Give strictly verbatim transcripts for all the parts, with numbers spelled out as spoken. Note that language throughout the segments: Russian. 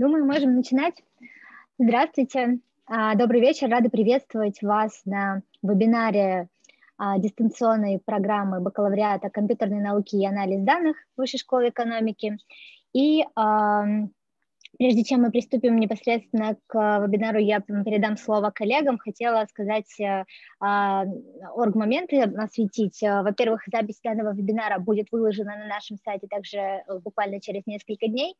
Думаю, можем начинать. Здравствуйте, добрый вечер. Рада приветствовать вас на вебинаре дистанционной программы бакалавриата компьютерной науки и анализ данных Высшей школы экономики. И прежде чем мы приступим непосредственно к вебинару, я передам слово коллегам. Хотела сказать э, орг-моменты осветить. Во-первых, запись данного вебинара будет выложена на нашем сайте также буквально через несколько дней.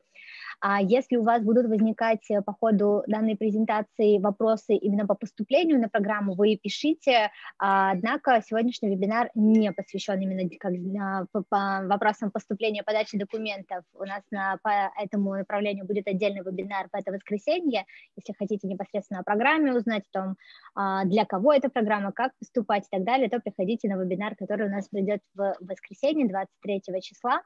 А если у вас будут возникать по ходу данной презентации вопросы именно по поступлению на программу, вы пишите. А, однако сегодняшний вебинар не посвящен именно как, а, по, по вопросам поступления, подачи документов. У нас на, по этому направлению будет отдельно вебинар по это воскресенье. Если хотите непосредственно о программе узнать, о том, для кого эта программа, как поступать и так далее, то приходите на вебинар, который у нас пройдет в воскресенье, двадцать третьего числа.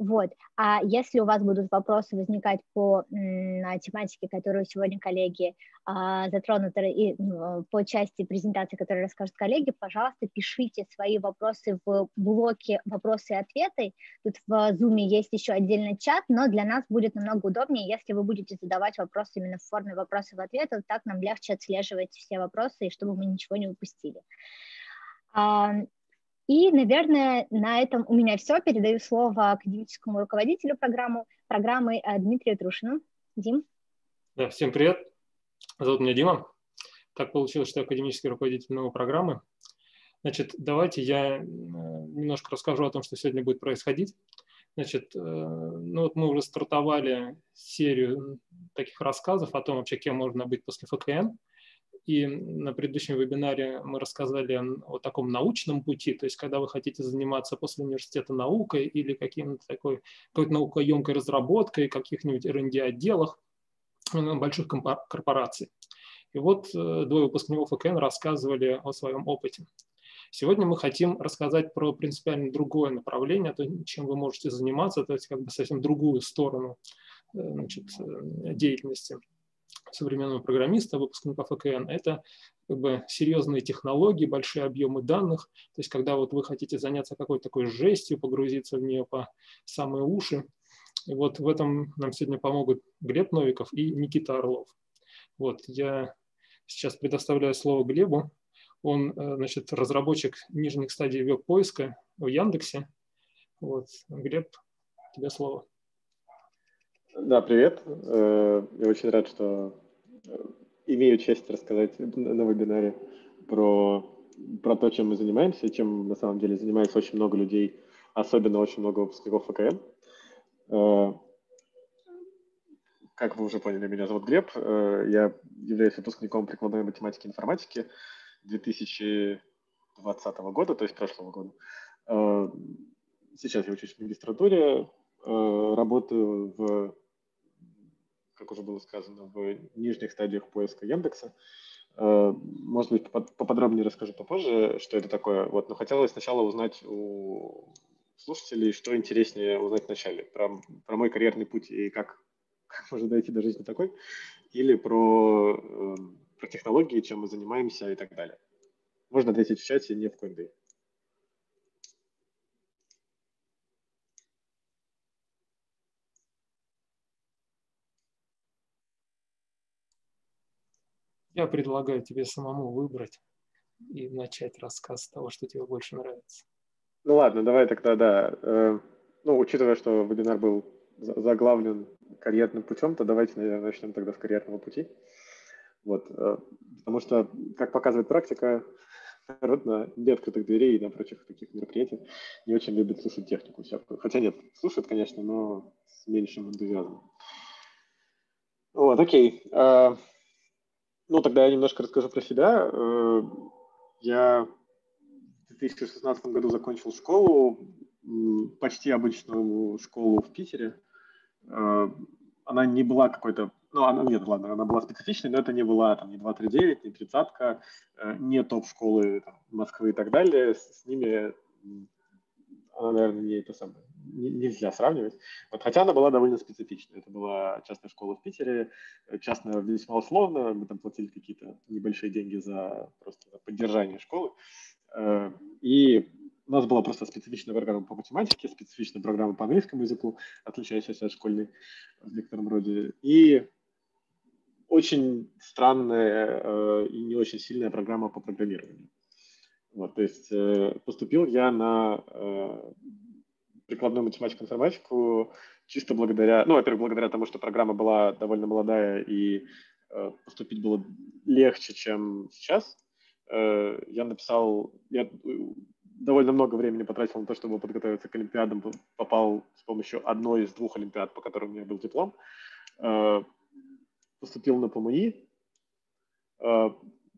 Вот. А если у вас будут вопросы возникать по тематике, которую сегодня коллеги затронут, и по части презентации, которую расскажут коллеги, пожалуйста, пишите свои вопросы в блоке «Вопросы и ответы». Тут в Zoom есть еще отдельный чат, но для нас будет намного удобнее, если вы будете задавать вопросы именно в форме вопросов и ответов, так нам легче отслеживать все вопросы, и чтобы мы ничего не упустили. И, наверное, на этом у меня все. Передаю слово академическому руководителю программы, программы Дмитрию Трушину. Дим. Да, всем привет. Зовут меня Дима. Так получилось, что я академический руководитель новой программы. Значит, давайте я немножко расскажу о том, что сегодня будет происходить. Значит, ну вот мы уже стартовали серию таких рассказов о том, вообще, кем можно быть после эф ка эн. И на предыдущем вебинаре мы рассказали о таком научном пути, то есть когда вы хотите заниматься после университета наукой или каким-то такой, какой-то наукоемкой разработкой, каких-нибудь эр энд ди-отделах больших корпораций. И вот двое выпускников эф ка эн рассказывали о своем опыте. Сегодня мы хотим рассказать про принципиально другое направление, то, чем вы можете заниматься, то есть как бы совсем другую сторону, значит, деятельности современного программиста, выпускника эф ка эн. Это как бы серьезные технологии, большие объемы данных, то есть когда вот вы хотите заняться какой-то такой жестью, погрузиться в нее по самые уши. И вот в этом нам сегодня помогут Глеб Новиков и Никита Орлов. Вот, я сейчас предоставляю слово Глебу. Он, значит, разработчик нижних стадий веб-поиска в Яндексе. Вот. Глеб, тебе слово. Да, привет. Я очень рад, что имею честь рассказать на вебинаре про, про то, чем мы занимаемся, чем на самом деле занимается очень много людей, особенно очень много выпускников эф ка эн. Как вы уже поняли, меня зовут Глеб. Я являюсь выпускником прикладной математики и информатики две тысячи двадцатого года, то есть прошлого года. Сейчас я учусь в магистратуре, работаю в, как уже было сказано, в нижних стадиях поиска Яндекса. Может быть, поподробнее расскажу попозже, что это такое. Вот, но хотелось сначала узнать у слушателей, что интереснее узнать вначале, про, про мой карьерный путь и как, как можно дойти до жизни такой, или про... про технологии, чем мы занимаемся и так далее. Можно ответить в чате, не в конде. Я предлагаю тебе самому выбрать и начать рассказ с того, что тебе больше нравится. Ну ладно, давай тогда, да. Ну, учитывая, что вебинар был заглавлен карьерным путем, то давайте, наверное, начнем тогда с карьерного пути. Вот, потому что, как показывает практика, народ на неоткрытых дверей и на прочих таких мероприятиях не очень любит слушать технику всякую. Хотя нет, слушают, конечно, но с меньшим энтузиазмом. Вот, окей. Ну, тогда я немножко расскажу про себя. Я в две тысячи шестнадцатом году закончил школу, почти обычную школу в Питере. Она не была какой-то... Ну, она, нет, ладно, она была специфичной, но это не была там, ни два три девять, ни тридцатка, не топ-школы Москвы и так далее. С, с ними, она, наверное, не то самое, нельзя сравнивать. Вот, хотя она была довольно специфичной. Это была частная школа в Питере, частная весьма условно. Мы там платили какие-то небольшие деньги за просто за поддержание школы. И у нас была просто специфичная программа по математике, специфичная программа по английскому языку, отличающаяся от школьной в некотором роде, и очень странная э, и не очень сильная программа по программированию. Вот, то есть э, поступил я на э, прикладную математику-информатику чисто благодаря, ну, во-первых, благодаря тому, что программа была довольно молодая и э, поступить было легче, чем сейчас. Э, я написал, я довольно много времени потратил на то, чтобы подготовиться к олимпиадам, попал с помощью одной из двух олимпиад, по которым у меня был диплом. Э, Поступил на ПМИ.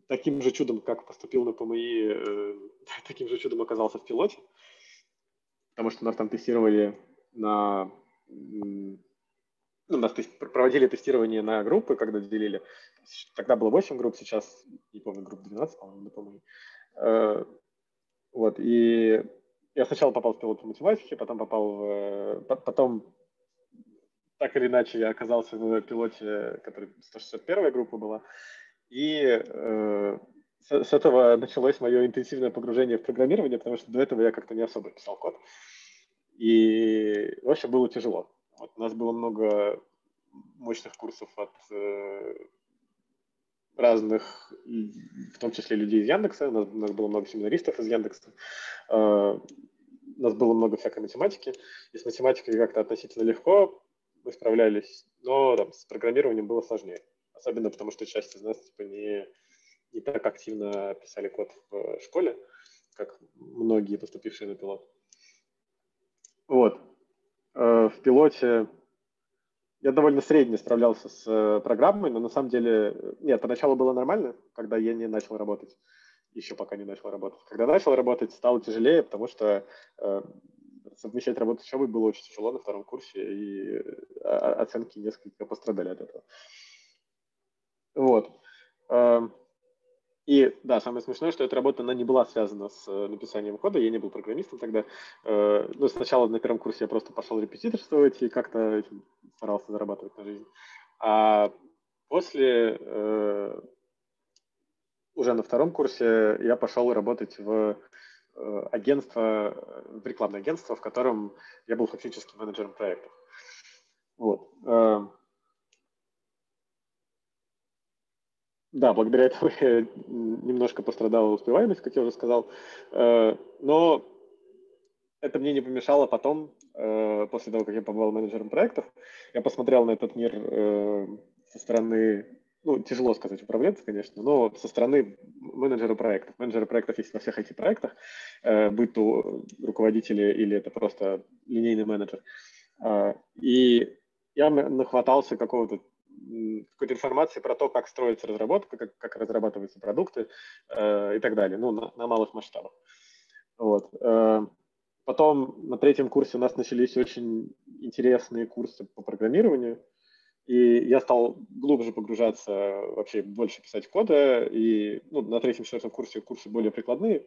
Таким же чудом, как поступил на ПМИ, таким же чудом оказался в пилоте, потому что нас там тестировали на... Ну, нас проводили тестирование на группы, когда делили. Тогда было восемь групп, сейчас, не помню, групп двенадцать, по-моему, на ПМИ. Вот, и я сначала попал в пилот по математике, потом попал в... Потом... Так или иначе, я оказался в пилоте, который сто шестьдесят первая группа была. И э, с, с этого началось мое интенсивное погружение в программирование, потому что до этого я как-то не особо писал код. И, в общем, было тяжело. Вот, у нас было много мощных курсов от э, разных, в том числе людей из Яндекса. У нас, у нас было много семинаристов из Яндекса. Э, у нас было много всякой математики. И с математикой как-то относительно легко мы справлялись, но там, с программированием было сложнее. Особенно потому, что часть из нас типа, не, не так активно писали код в школе, как многие поступившие на пилот. Вот. В пилоте я довольно средне справлялся с программой, но на самом деле... Нет, поначалу было нормально, когда я не начал работать. Еще пока не начал работать. Когда начал работать, стало тяжелее, потому что... совмещать работу с учебой было очень тяжело на втором курсе, и оценки несколько пострадали от этого. Вот. И да, самое смешное, что эта работа, она не была связана с написанием кода, я не был программистом тогда. Ну, сначала на первом курсе я просто пошел репетиторствовать и как-то старался зарабатывать на жизнь. А после, уже на втором курсе, я пошел работать в... агентство, в рекламное агентство, в котором я был фактически менеджером проектов. Вот. Да, благодаря этому я немножко пострадала успеваемость, как я уже сказал, но это мне не помешало потом, после того, как я побывал менеджером проектов, я посмотрел на этот мир со стороны... Ну, тяжело сказать управленца, конечно, но со стороны менеджера проектов. Менеджеры проектов есть на всех ай ти-проектах, будь то руководители или это просто линейный менеджер. И я нахватался какого-то, какой-то информации про то, как строится разработка, как, как разрабатываются продукты и так далее, ну, на, на малых масштабах. Вот. Потом на третьем курсе у нас начались очень интересные курсы по программированию. И я стал глубже погружаться, вообще больше писать кода, и ну, на третьем-четвертом курсе курсы более прикладные,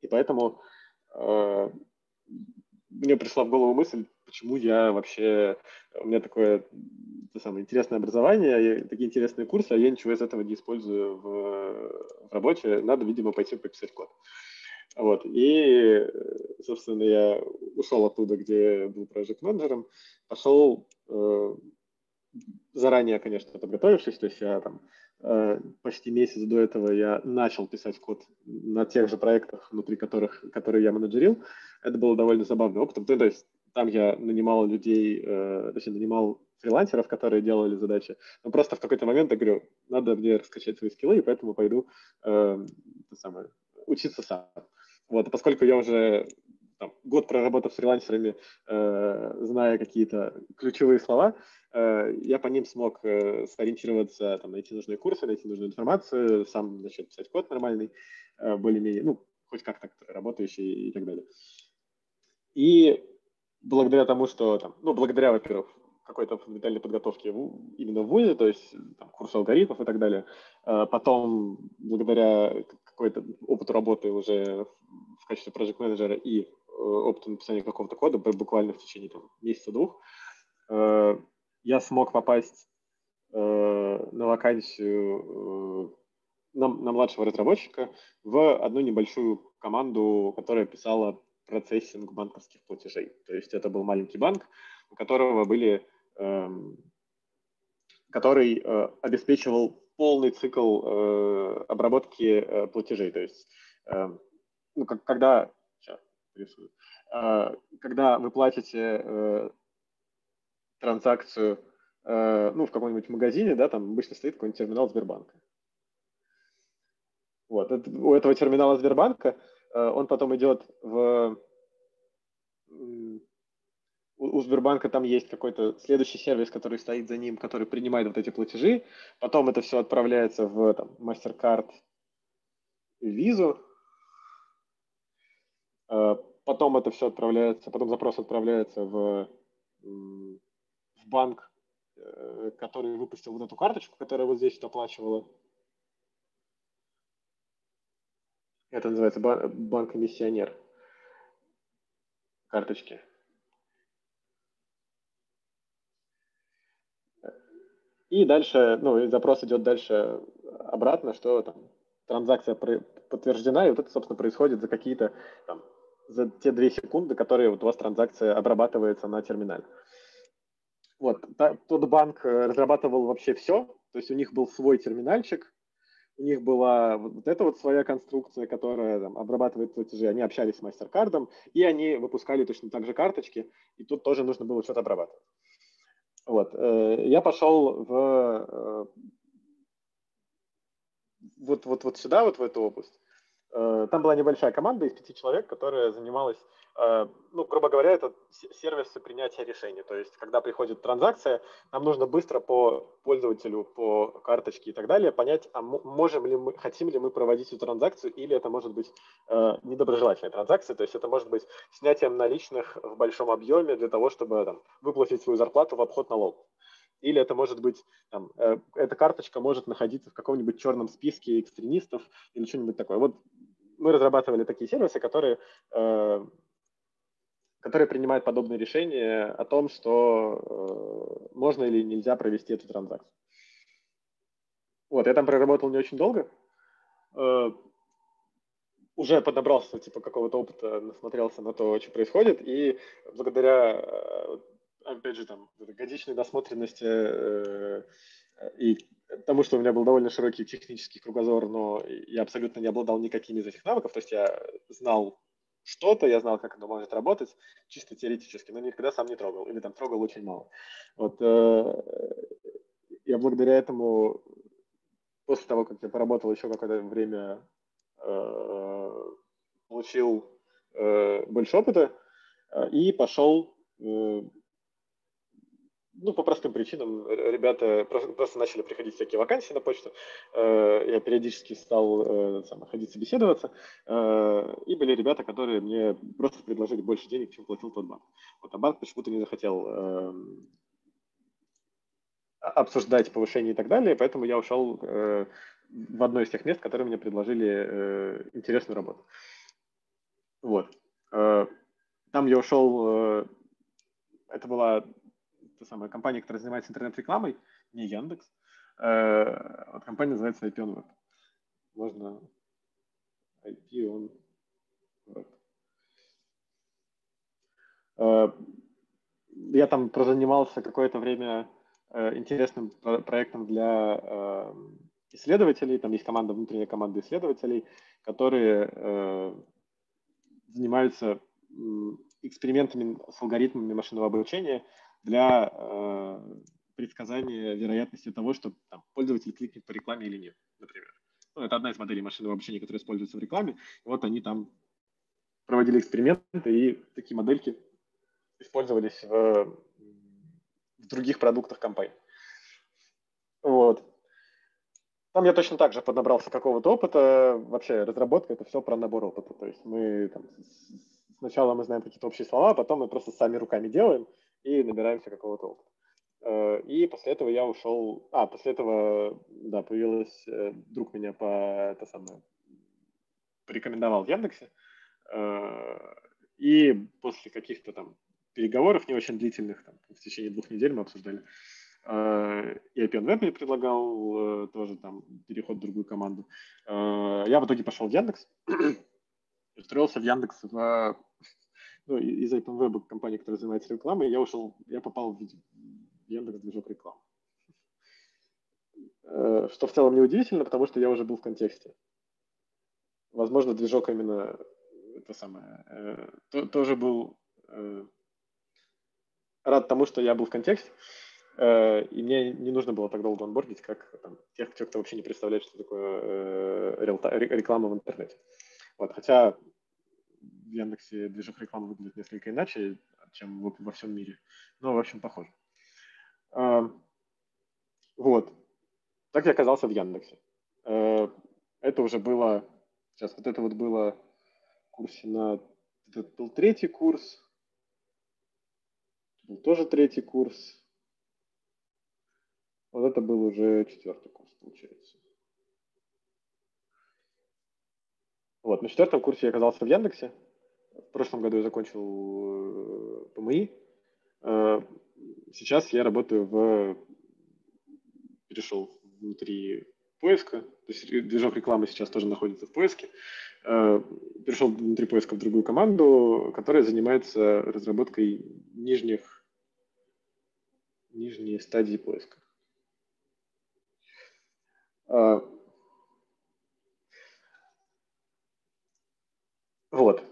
и поэтому э, мне пришла в голову мысль, почему я вообще, у меня такое то самое, интересное образование, такие интересные курсы, а я ничего из этого не использую в, в работе, надо, видимо, пойти пописать код. Вот. И, собственно, я ушел оттуда, где был проект-менеджером, пошел... Э, заранее, конечно, подготовившись, то есть я там э, почти месяц до этого я начал писать код на тех же проектах, внутри которых, которые я менеджерил. Это было довольно забавным опытом. То есть там я нанимал людей, э, точнее, нанимал фрилансеров, которые делали задачи. Но просто в какой-то момент я говорю, надо мне раскачать свои скиллы, и поэтому пойду э, то самое, учиться сам. Вот, а поскольку я уже там, год проработав с фрилансерами, э, зная какие-то ключевые слова, э, я по ним смог э, сориентироваться, там, найти нужные курсы, найти нужную информацию, сам начал писать код нормальный, э, более-менее, ну, хоть как-то работающий и так далее. И благодаря тому, что, там, ну, благодаря, во-первых, какой-то фундаментальной подготовке в, именно в вузе, то есть там, курсы алгоритмов и так далее, э, потом благодаря какой-то опыту работы уже в качестве проект-менеджера и опыт написания какого-то кода буквально в течение месяца-двух, э, я смог попасть э, на вакансию на, на младшего разработчика в одну небольшую команду, которая писала процессинг банковских платежей. То есть это был маленький банк, у которого были, э, который э, обеспечивал полный цикл э, обработки э, платежей. То есть, э, ну, как, когда, сейчас рисую, э, когда вы платите э, транзакцию э, ну, в каком-нибудь магазине, да, там обычно стоит какой-нибудь терминал Сбербанка. Вот, это, у этого терминала Сбербанка он потом идет в... У Сбербанка там есть какой-то следующий сервис, который стоит за ним, который принимает вот эти платежи. Потом это все отправляется в там, MasterCard, Visa. Потом это все отправляется, потом запрос отправляется в, в банк, который выпустил вот эту карточку, которая вот здесь оплачивала. Это называется банк-эмиссионер карточки. И дальше, ну, запрос идет дальше обратно, что там транзакция подтверждена, и вот это, собственно, происходит за какие-то, там, за те две секунды, которые вот у вас транзакция обрабатывается на терминале. Вот, тот банк разрабатывал вообще все, то есть у них был свой терминальчик, у них была вот эта вот своя конструкция, которая там, обрабатывает платежи. Они общались с MasterCard'ом, и они выпускали точно так же карточки, и тут тоже нужно было что-то обрабатывать. Вот. Я пошел в, вот, вот, вот сюда, вот в эту область. Там была небольшая команда из пяти человек, которая занималась, ну, грубо говоря, это сервисы принятия решений. То есть, когда приходит транзакция, нам нужно быстро по пользователю, по карточке и так далее понять, а можем ли мы, хотим ли мы проводить эту транзакцию, или это может быть недоброжелательная транзакция. То есть, это может быть снятием наличных в большом объеме для того, чтобы там, выплатить свою зарплату в обход налогов. Или это может быть, там, э, эта карточка может находиться в каком-нибудь черном списке экстремистов или что-нибудь такое. Вот мы разрабатывали такие сервисы, которые, э, которые принимают подобные решения о том, что э, можно или нельзя провести эту транзакцию. Вот, я там проработал не очень долго. Э, уже подобрался, типа, какого-то опыта, насмотрелся на то, что происходит, и благодаря... Э, опять же, там, годичной досмотренности э, и тому, что у меня был довольно широкий технический кругозор, но я абсолютно не обладал никакими из этих навыков, то есть я знал что-то, я знал, как оно может работать, чисто теоретически, но никогда сам не трогал, или там трогал очень мало. Вот, э, я благодаря этому, после того, как я поработал еще какое-то время, э, получил э, больше опыта э, и пошел... Э, Ну, по простым причинам. Ребята просто начали приходить всякие вакансии на почту. Я периодически стал сам, ходить собеседоваться. И были ребята, которые мне просто предложили больше денег, чем платил тот банк. Вот, а банк почему-то не захотел обсуждать повышение и так далее, поэтому я ушел в одно из тех мест, которые мне предложили интересную работу. Вот. Там я ушел... Это была... Та самая компания, которая занимается интернет-рекламой, не Яндекс. Э, вот компания называется IponWeb. Можно IponWeb. Э, я там прозанимался какое-то время э, интересным про проектом для э, исследователей. Там есть команда, внутренняя команда исследователей, которые э, занимаются э, экспериментами с алгоритмами машинного обучения для э, предсказания вероятности того, что там, пользователь кликнет по рекламе или нет, например. Ну, это одна из моделей машинного обучения, которая используется в рекламе. И вот они там проводили эксперименты, и такие модельки использовались в, в других продуктах компании. Вот. Там я точно так же поднабрался какого-то опыта. Вообще разработка – это все про набор опыта. То есть мы там, сначала мы знаем какие-то общие слова, а потом мы просто сами руками делаем и набираемся какого-то опыта. И после этого я ушел... А, после этого, да, появилась... Друг меня по... Это самое... порекомендовал в Яндексе. И после каких-то там переговоров, не очень длительных, там, в течение двух недель мы обсуждали, и IponWeb мне предлагал тоже там переход в другую команду. Я в итоге пошел в Яндекс, устроился в Яндекс в, ну, из IponWeb, компании, которая занимается рекламой, я ушел, я попал в Яндекс движок рекламы. Что в целом неудивительно, потому что я уже был в контексте. Возможно, движок именно это самое, э, тоже был э, рад тому, что я был в контексте, э, и мне не нужно было так долго онбордить, как там, тех, кто вообще не представляет, что такое э, реклама в интернете. Вот, хотя в Яндексе движок рекламы выглядит несколько иначе, чем в, во всем мире, но, в общем, похоже. Э, вот. Так я оказался в Яндексе. Э, это уже было... Сейчас вот это вот было в курсе на... Это был третий курс. Был тоже третий курс. Вот это был уже четвертый курс, получается. Вот, на четвертом курсе я оказался в Яндексе. В прошлом году я закончил ПМИ. Сейчас я работаю в... Перешел внутри... поиска, то есть движок рекламы сейчас тоже находится в поиске, перешел внутри поиска в другую команду, которая занимается разработкой нижних, нижней стадии поиска. Вот.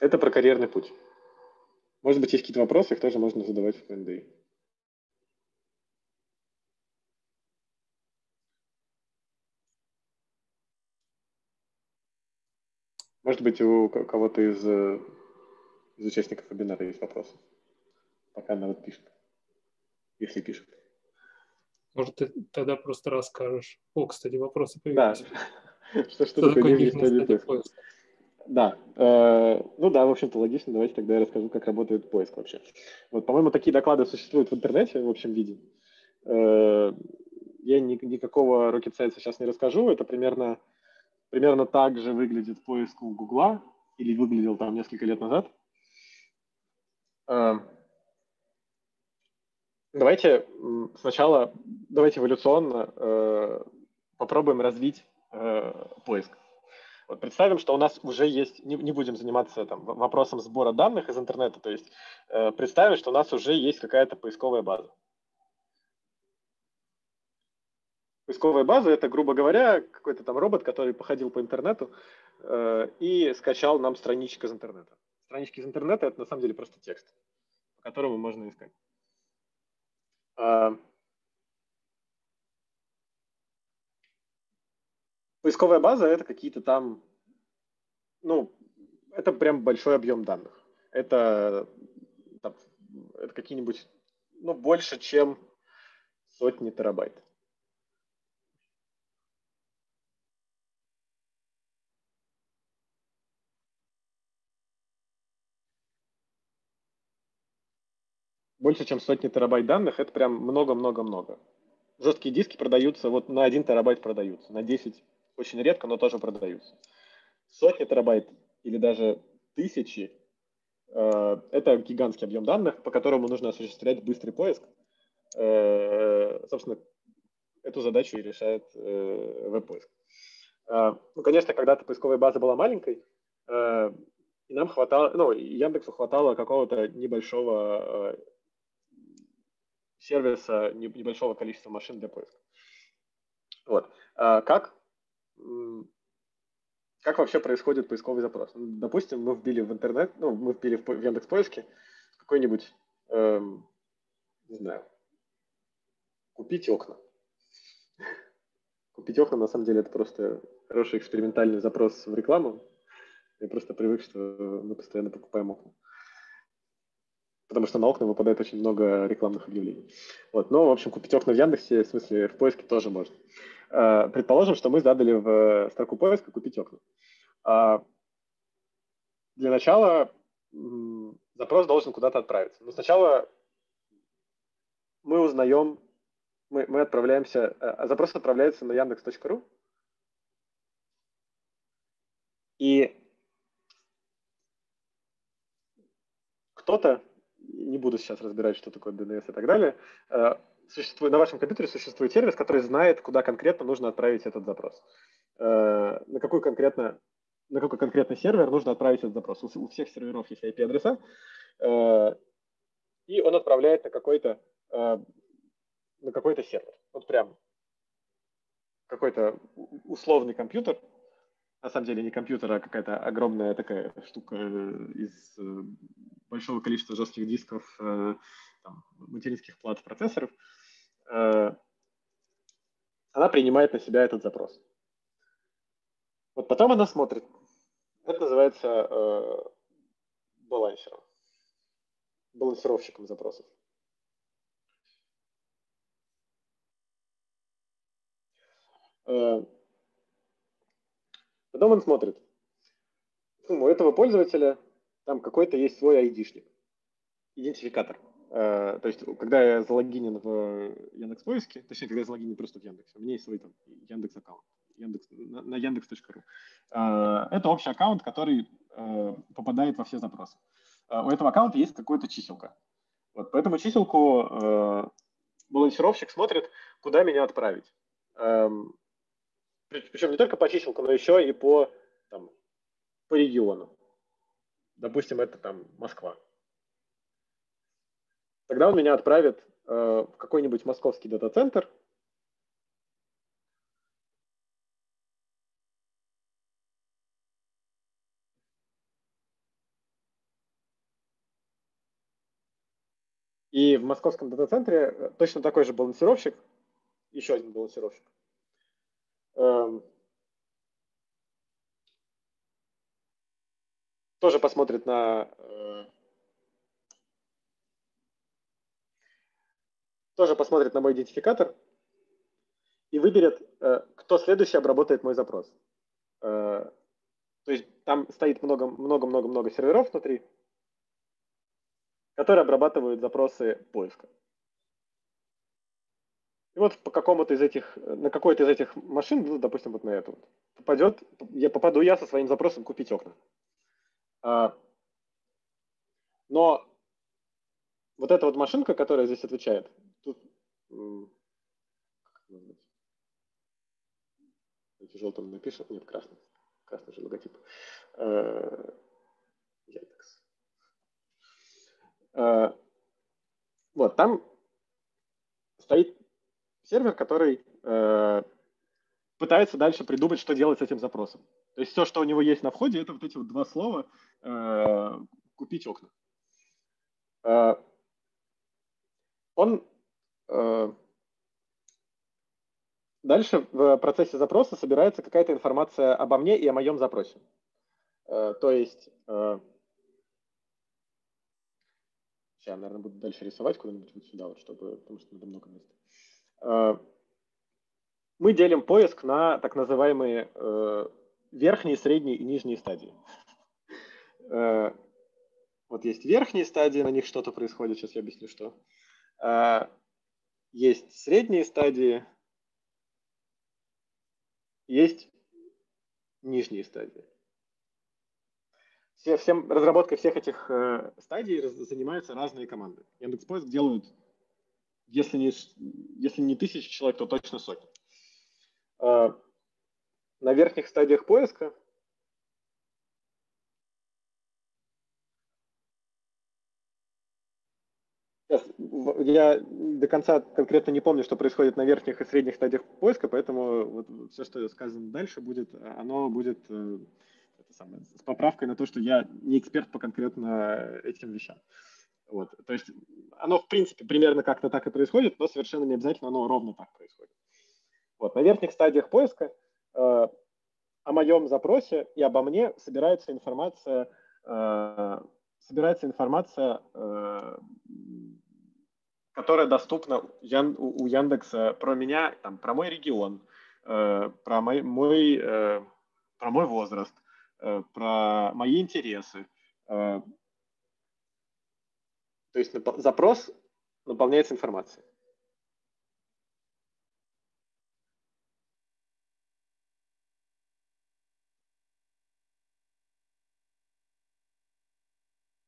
Это про карьерный путь. Может быть, есть какие-то вопросы, их тоже можно задавать в Q энд A. Может быть, у кого-то из, из участников вебинара есть вопросы, пока она вот пишет, если пишет. Может, ты тогда просто расскажешь. О, кстати, вопросы появились. Да, что, что такое нижняя стадия поиска? Да, э, ну да, в общем-то, логично. Давайте тогда я расскажу, как работает поиск вообще. Вот, по-моему, такие доклады существуют в интернете в общем виде. Э, я ни, никакого rocket science сейчас не расскажу, это примерно... Примерно так же выглядит поиск у Гугла, или выглядел там несколько лет назад. Давайте сначала, давайте эволюционно попробуем развить поиск. Вот представим, что у нас уже есть, не будем заниматься там, вопросом сбора данных из интернета, то есть представим, что у нас уже есть какая-то поисковая база. Поисковая база – это, грубо говоря, какой-то там робот, который походил по интернету э, и скачал нам страничек из интернета. Странички из интернета – это на самом деле просто текст, по которому можно искать. А... Поисковая база – это какие-то там… Ну, это прям большой объем данных. Это, это какие-нибудь… Ну, больше, чем сотни терабайт. Больше, чем сотни терабайт данных, это прям много-много-много. Жесткие диски продаются, вот на один терабайт продаются, на десять очень редко, но тоже продаются. Сотни терабайт или даже тысячи э, – это гигантский объем данных, по которому нужно осуществлять быстрый поиск. Э, собственно, эту задачу и решает э, веб-поиск. Э, ну, конечно, когда-то поисковая база была маленькой, э, и нам хватало, ну, Яндексу хватало какого-то небольшого… Э, сервиса, небольшого количества машин для поиска. Вот. А как, как вообще происходит поисковый запрос? Допустим, мы вбили в интернет, ну, мы вбили в, в Яндекс.Поиске какой-нибудь, эм, не знаю, купить окна. Купить окна, на самом деле, это просто хороший экспериментальный запрос в рекламу. Я просто привык, что мы постоянно покупаем окна, потому что на окна выпадает очень много рекламных объявлений. Вот. Но, в общем, купить окна в Яндексе, в смысле, в поиске тоже можно. Предположим, что мы задали в строку поиска «купить окна». Для начала запрос должен куда-то отправиться. Но сначала мы узнаем, мы, мы отправляемся, запрос отправляется на яндекс точка ру, и кто-то, не буду сейчас разбирать, что такое ди эн эс и так далее, существует, на вашем компьютере существует сервис, который знает, куда конкретно нужно отправить этот запрос. Э, на какой конкретно, на какой конкретный сервер нужно отправить этот запрос. У, у всех серверов есть ай пи адреса, э, и он отправляет на какой-то э, на какой-то сервер. Вот прям какой-то условный компьютер. На самом деле не компьютер, а какая-то огромная такая штука из большого количества жестких дисков, там, материнских плат, процессоров. Она принимает на себя этот запрос. Вот потом она смотрит. Это называется балансером, балансировщиком запросов. Потом он смотрит, у этого пользователя там какой-то есть свой ай ди-шник, идентификатор. То есть, когда я залогинен в Яндекс Поиске, точнее, когда я залогинен просто в Яндексе, у меня есть свой там Яндекс аккаунт Яндекс, на Яндекс точка ру. Это общий аккаунт, который попадает во все запросы. У этого аккаунта есть какая-то чиселка. Вот, по этому чиселку балансировщик смотрит, куда меня отправить. Причем не только по чиселку, но еще и по, там, по региону. Допустим, это там Москва. Тогда он меня отправит э, в какой-нибудь московский дата-центр. И в московском дата-центре точно такой же балансировщик, еще один балансировщик, тоже посмотрит на тоже посмотрит на мой идентификатор и выберет, кто следующий обработает мой запрос. То есть там стоит много, много, много, много серверов внутри, которые обрабатывают запросы поиска. И вот по какому-то из этих, на какой-то из этих машин, ну, допустим, вот на эту, попадет, я попаду я со своим запросом купить окна. А, но вот эта вот машинка, которая здесь отвечает, тут желтым напишет, нет, красный, красный же логотип. А, Яндекс. А, вот там стоит сервер, который э, пытается дальше придумать, что делать с этим запросом. То есть все, что у него есть на входе, это вот эти вот два слова э, «купить окна». Э, он э, дальше в процессе запроса собирается какая-то информация обо мне и о моем запросе. Э, то есть... Э, сейчас, наверное, буду дальше рисовать куда-нибудь вот сюда, вот, чтобы, потому что надо много места. Мы делим поиск на так называемые верхние, средние и нижние стадии. Вот есть верхние стадии, на них что-то происходит, сейчас я объясню, что. Есть средние стадии, есть нижние стадии. Все, всем, разработкой всех этих стадий занимаются разные команды. Яндекс.Поиск делают... Если не, если не тысячи человек, то точно сотни. На верхних стадиях поиска сейчас, я до конца конкретно не помню, что происходит на верхних и средних стадиях поиска, поэтому вот все, что сказано дальше, будет, оно будет это самое, с поправкой на то, что я не эксперт по конкретно этим вещам. Вот. То есть оно, в принципе, примерно как-то так и происходит, но совершенно не обязательно оно ровно так происходит. Вот. На верхних стадиях поиска э, о моем запросе и обо мне собирается информация, э, собирается информация, э, которая доступна Ян, у, у Яндекса про меня, там, про мой регион, э, про, мой, мой, э, про мой возраст, э, про мои интересы. Э, То есть запрос наполняется информацией.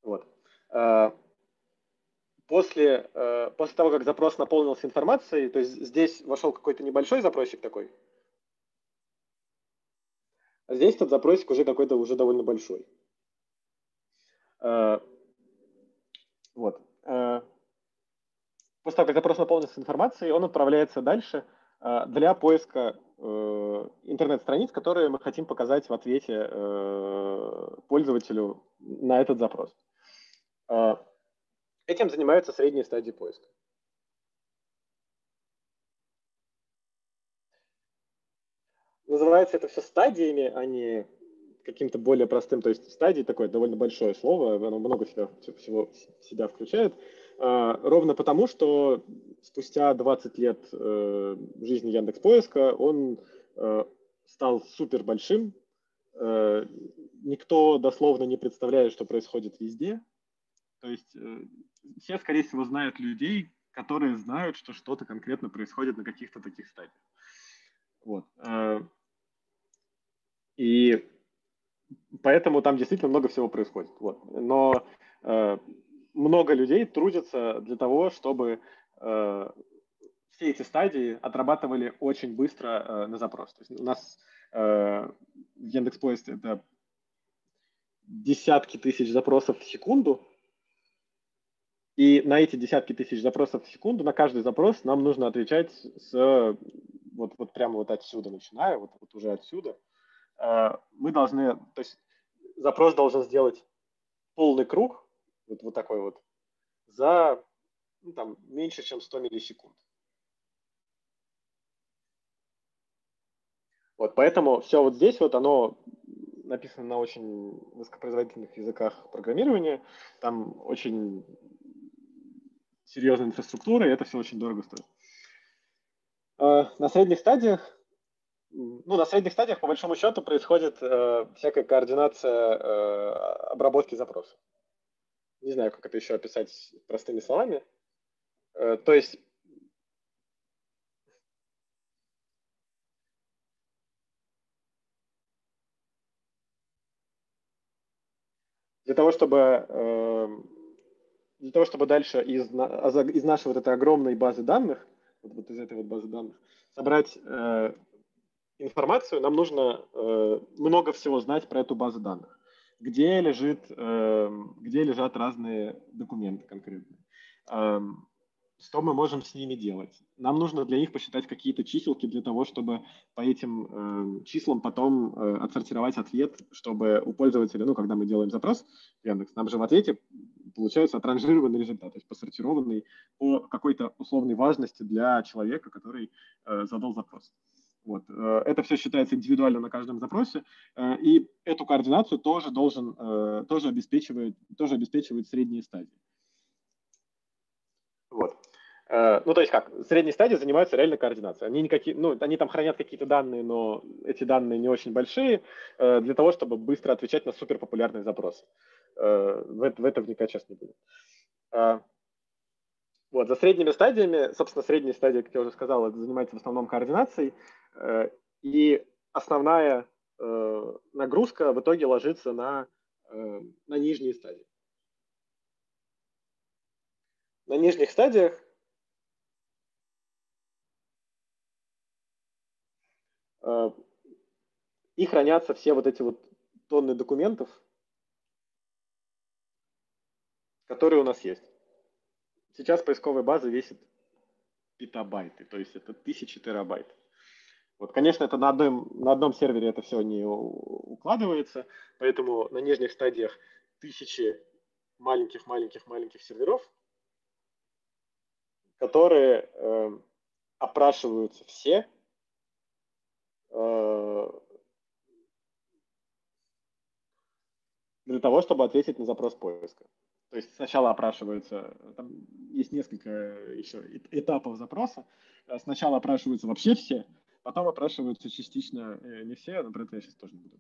Вот. после, э, после того, как запрос наполнился информацией, то есть здесь вошел какой-то небольшой запросик такой, а здесь этот запросик уже какой-то уже довольно большой. Э, вот. Э, после того, как запрос наполнился информацией, он отправляется дальше э, для поиска э, интернет-страниц, которые мы хотим показать в ответе э, пользователю на этот запрос. Этим занимаются средние стадии поиска. Называется это все стадиями, а не каким-то более простым. То есть стадии такое довольно большое слово, оно много себя, всего себя включает. Ровно потому, что спустя двадцать лет жизни Яндекс.Поиска он стал супер большим. Никто дословно не представляет, что происходит везде. То есть все, скорее всего, знают людей, которые знают, что что-то конкретно происходит на каких-то таких стадиях. Вот. И поэтому там действительно много всего происходит. Вот. Но много людей трудятся для того, чтобы все эти стадии отрабатывали очень быстро на запрос. То есть у нас в Яндекс.Поиске это десятки тысяч запросов в секунду. И на эти десятки тысяч запросов в секунду, на каждый запрос нам нужно отвечать с, вот, вот прямо вот отсюда, начиная, вот, вот уже отсюда. Мы должны, то есть запрос должен сделать полный круг, вот, вот такой вот, за ну, там, меньше, чем сто миллисекунд. Вот, поэтому все вот здесь вот оно написано на очень высокопроизводительных языках программирования, там очень серьезная инфраструктура, и это все очень дорого стоит. На средних стадиях, ну, на средних стадиях, по большому счету, происходит э, всякая координация э, обработки запросов. Не знаю, как это еще описать простыми словами. Э, то есть для того, чтобы... Э, Для того, чтобы дальше из, из нашей вот этой огромной базы данных, вот, вот из этой вот базы данных, собрать э, информацию, нам нужно э, много всего знать про эту базу данных. Где, лежит, э, где лежат разные документы конкретные. Э, что мы можем с ними делать? Нам нужно для них посчитать какие-то чиселки для того, чтобы по этим э, числам потом э, отсортировать ответ, чтобы у пользователя, ну, когда мы делаем запрос в Яндекс, нам же в ответе получается отранжированный результат, то есть посортированный по какой-то условной важности для человека, который э, задал запрос. Вот. Э, это все считается индивидуально на каждом запросе, э, и эту координацию тоже, должен, э, тоже, обеспечивает, тоже обеспечивает средние стадии. Вот. Э, ну, то есть как, средние стадии занимаются реально координацией. Они, никакие, ну, они там хранят какие-то данные, но эти данные не очень большие, э, для того, чтобы быстро отвечать на суперпопулярные запросы. В это вникать сейчас не буду. Вот, за средними стадиями, собственно, средняя стадия, как я уже сказал, занимается в основном координацией, и основная нагрузка в итоге ложится на, на нижние стадии. На нижних стадиях и хранятся все вот эти вот тонны документов, которые у нас есть. Сейчас поисковая база весит петабайты, то есть это тысячи терабайт. Вот, конечно, это на одном, на одном сервере это все не укладывается, поэтому на нижних стадиях тысячи маленьких-маленьких-маленьких серверов, которые э, опрашиваются все, э, для того, чтобы ответить на запрос поиска. То есть сначала опрашиваются, там есть несколько еще этапов запроса. Сначала опрашиваются вообще все, потом опрашиваются частично не все, но про это я сейчас тоже не буду.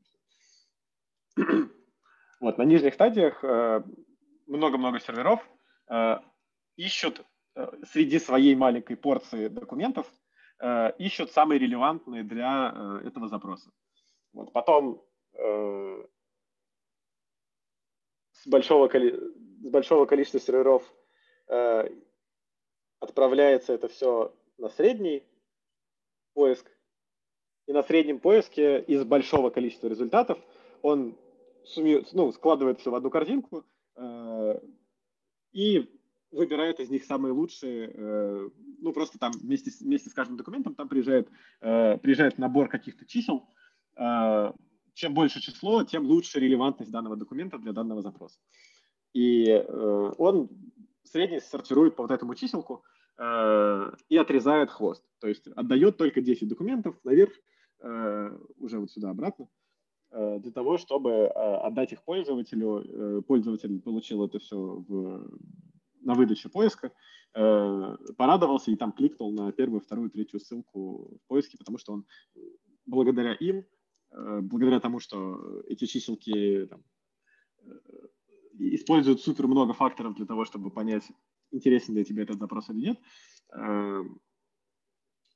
Вот, на нижних стадиях много-много серверов ищут среди своей маленькой порции документов, ищут самые релевантные для этого запроса. Вот, потом с большого количества... С большого количества серверов э, отправляется это все на средний поиск, и на среднем поиске из большого количества результатов он сумме, ну, складывает все в одну картинку э, и выбирает из них самые лучшие. Э, ну, просто там вместе, вместе с каждым документом там приезжает, э, приезжает набор каких-то чисел. Э, чем больше число, тем лучше релевантность данного документа для данного запроса. И э, он средний сортирует по вот этому чиселку э, и отрезает хвост. То есть отдает только десять документов наверх, э, уже вот сюда обратно, э, для того, чтобы э, отдать их пользователю. Э, пользователь получил это все в, на выдаче поиска, э, порадовался и там кликнул на первую, вторую, третью ссылку в поиске, потому что он благодаря им, э, благодаря тому, что эти чиселки там, э, используют супер много факторов для того, чтобы понять, интересен ли тебе этот запрос или нет.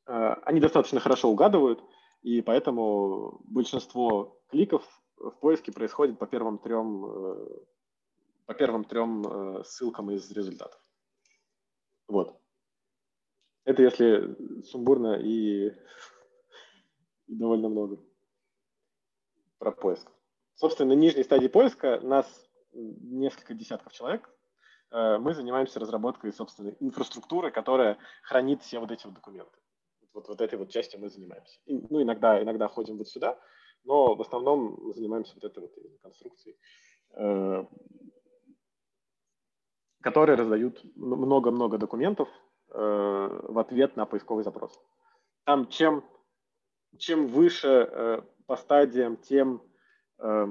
Они достаточно хорошо угадывают, и поэтому большинство кликов в поиске происходит по первым трем, по первым трем ссылкам из результатов. Вот. Это если сумбурно и довольно много про поиск. Собственно, на нижней стадии поиска нас несколько десятков человек, мы занимаемся разработкой собственной инфраструктуры, которая хранит все вот эти вот документы. Вот, вот этой вот частью мы занимаемся. И, ну, иногда, иногда ходим вот сюда, но в основном мы занимаемся вот этой вот конструкцией, э, которые раздают много-много документов э, в ответ на поисковый запрос. Там чем, чем выше э, по стадиям, тем э,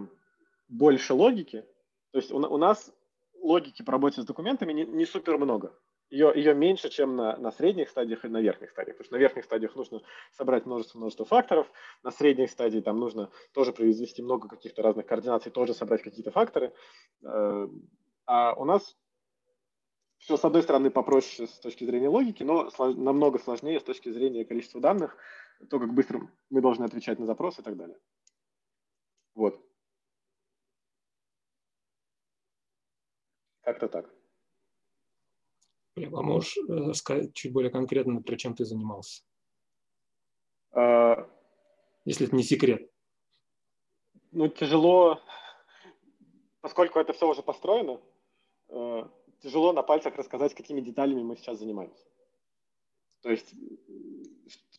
больше логики. То есть у, у нас логики по работе с документами не, не супер много. Ее, ее меньше, чем на, на средних стадиях и на верхних стадиях. Потому что на верхних стадиях нужно собрать множество-множество факторов, на средних стадиях там нужно тоже произвести много каких-то разных координаций, тоже собрать какие-то факторы. А у нас все, с одной стороны, попроще с точки зрения логики, но намного сложнее с точки зрения количества данных, то, как быстро мы должны отвечать на запрос и так далее. Вот. Как-то так. А можешь сказать чуть более конкретно, при чем ты занимался? А... Если это не секрет. Ну, тяжело, поскольку это все уже построено, тяжело на пальцах рассказать, какими деталями мы сейчас занимаемся. То есть,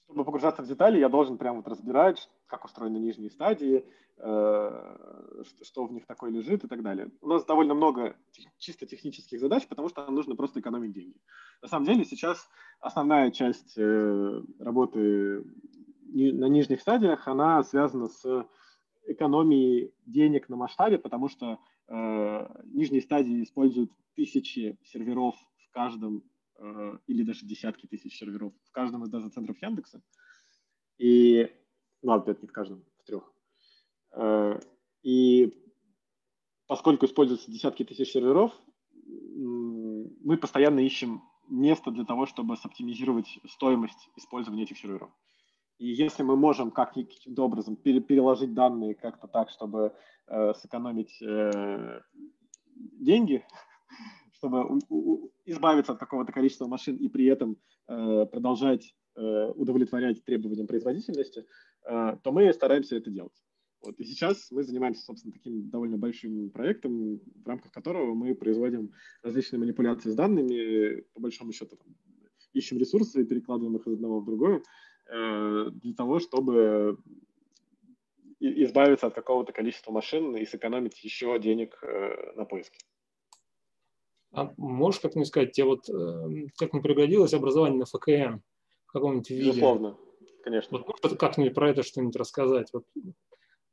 чтобы погружаться в детали, я должен прямо вот разбирать, как устроены нижние стадии, что в них такое лежит и так далее. У нас довольно много чисто технических задач, потому что нам нужно просто экономить деньги. На самом деле сейчас основная часть работы на нижних стадиях, она связана с экономией денег на масштабе, потому что нижние стадии используют тысячи серверов в каждом, или даже десятки тысяч серверов в каждом из даже центров Яндекса. И, ну, опять не в каждом, в трех. И поскольку используются десятки тысяч серверов, мы постоянно ищем место для того, чтобы оптимизировать стоимость использования этих серверов. И если мы можем каким-то образом переложить данные как-то так, чтобы сэкономить деньги, чтобы избавиться от какого-то количества машин и при этом продолжать удовлетворять требованиям производительности, то мы стараемся это делать. Вот. И сейчас мы занимаемся, собственно, таким довольно большим проектом, в рамках которого мы производим различные манипуляции с данными, по большому счету там, ищем ресурсы и перекладываем их из одного в другое, для того, чтобы избавиться от какого-то количества машин и сэкономить еще денег на поиске. А можешь как-нибудь сказать, тебе вот как-нибудь пригодилось образование на ФКН в каком-нибудь виде? Безусловно, конечно. Вот как-нибудь про это что-нибудь рассказать? Вот.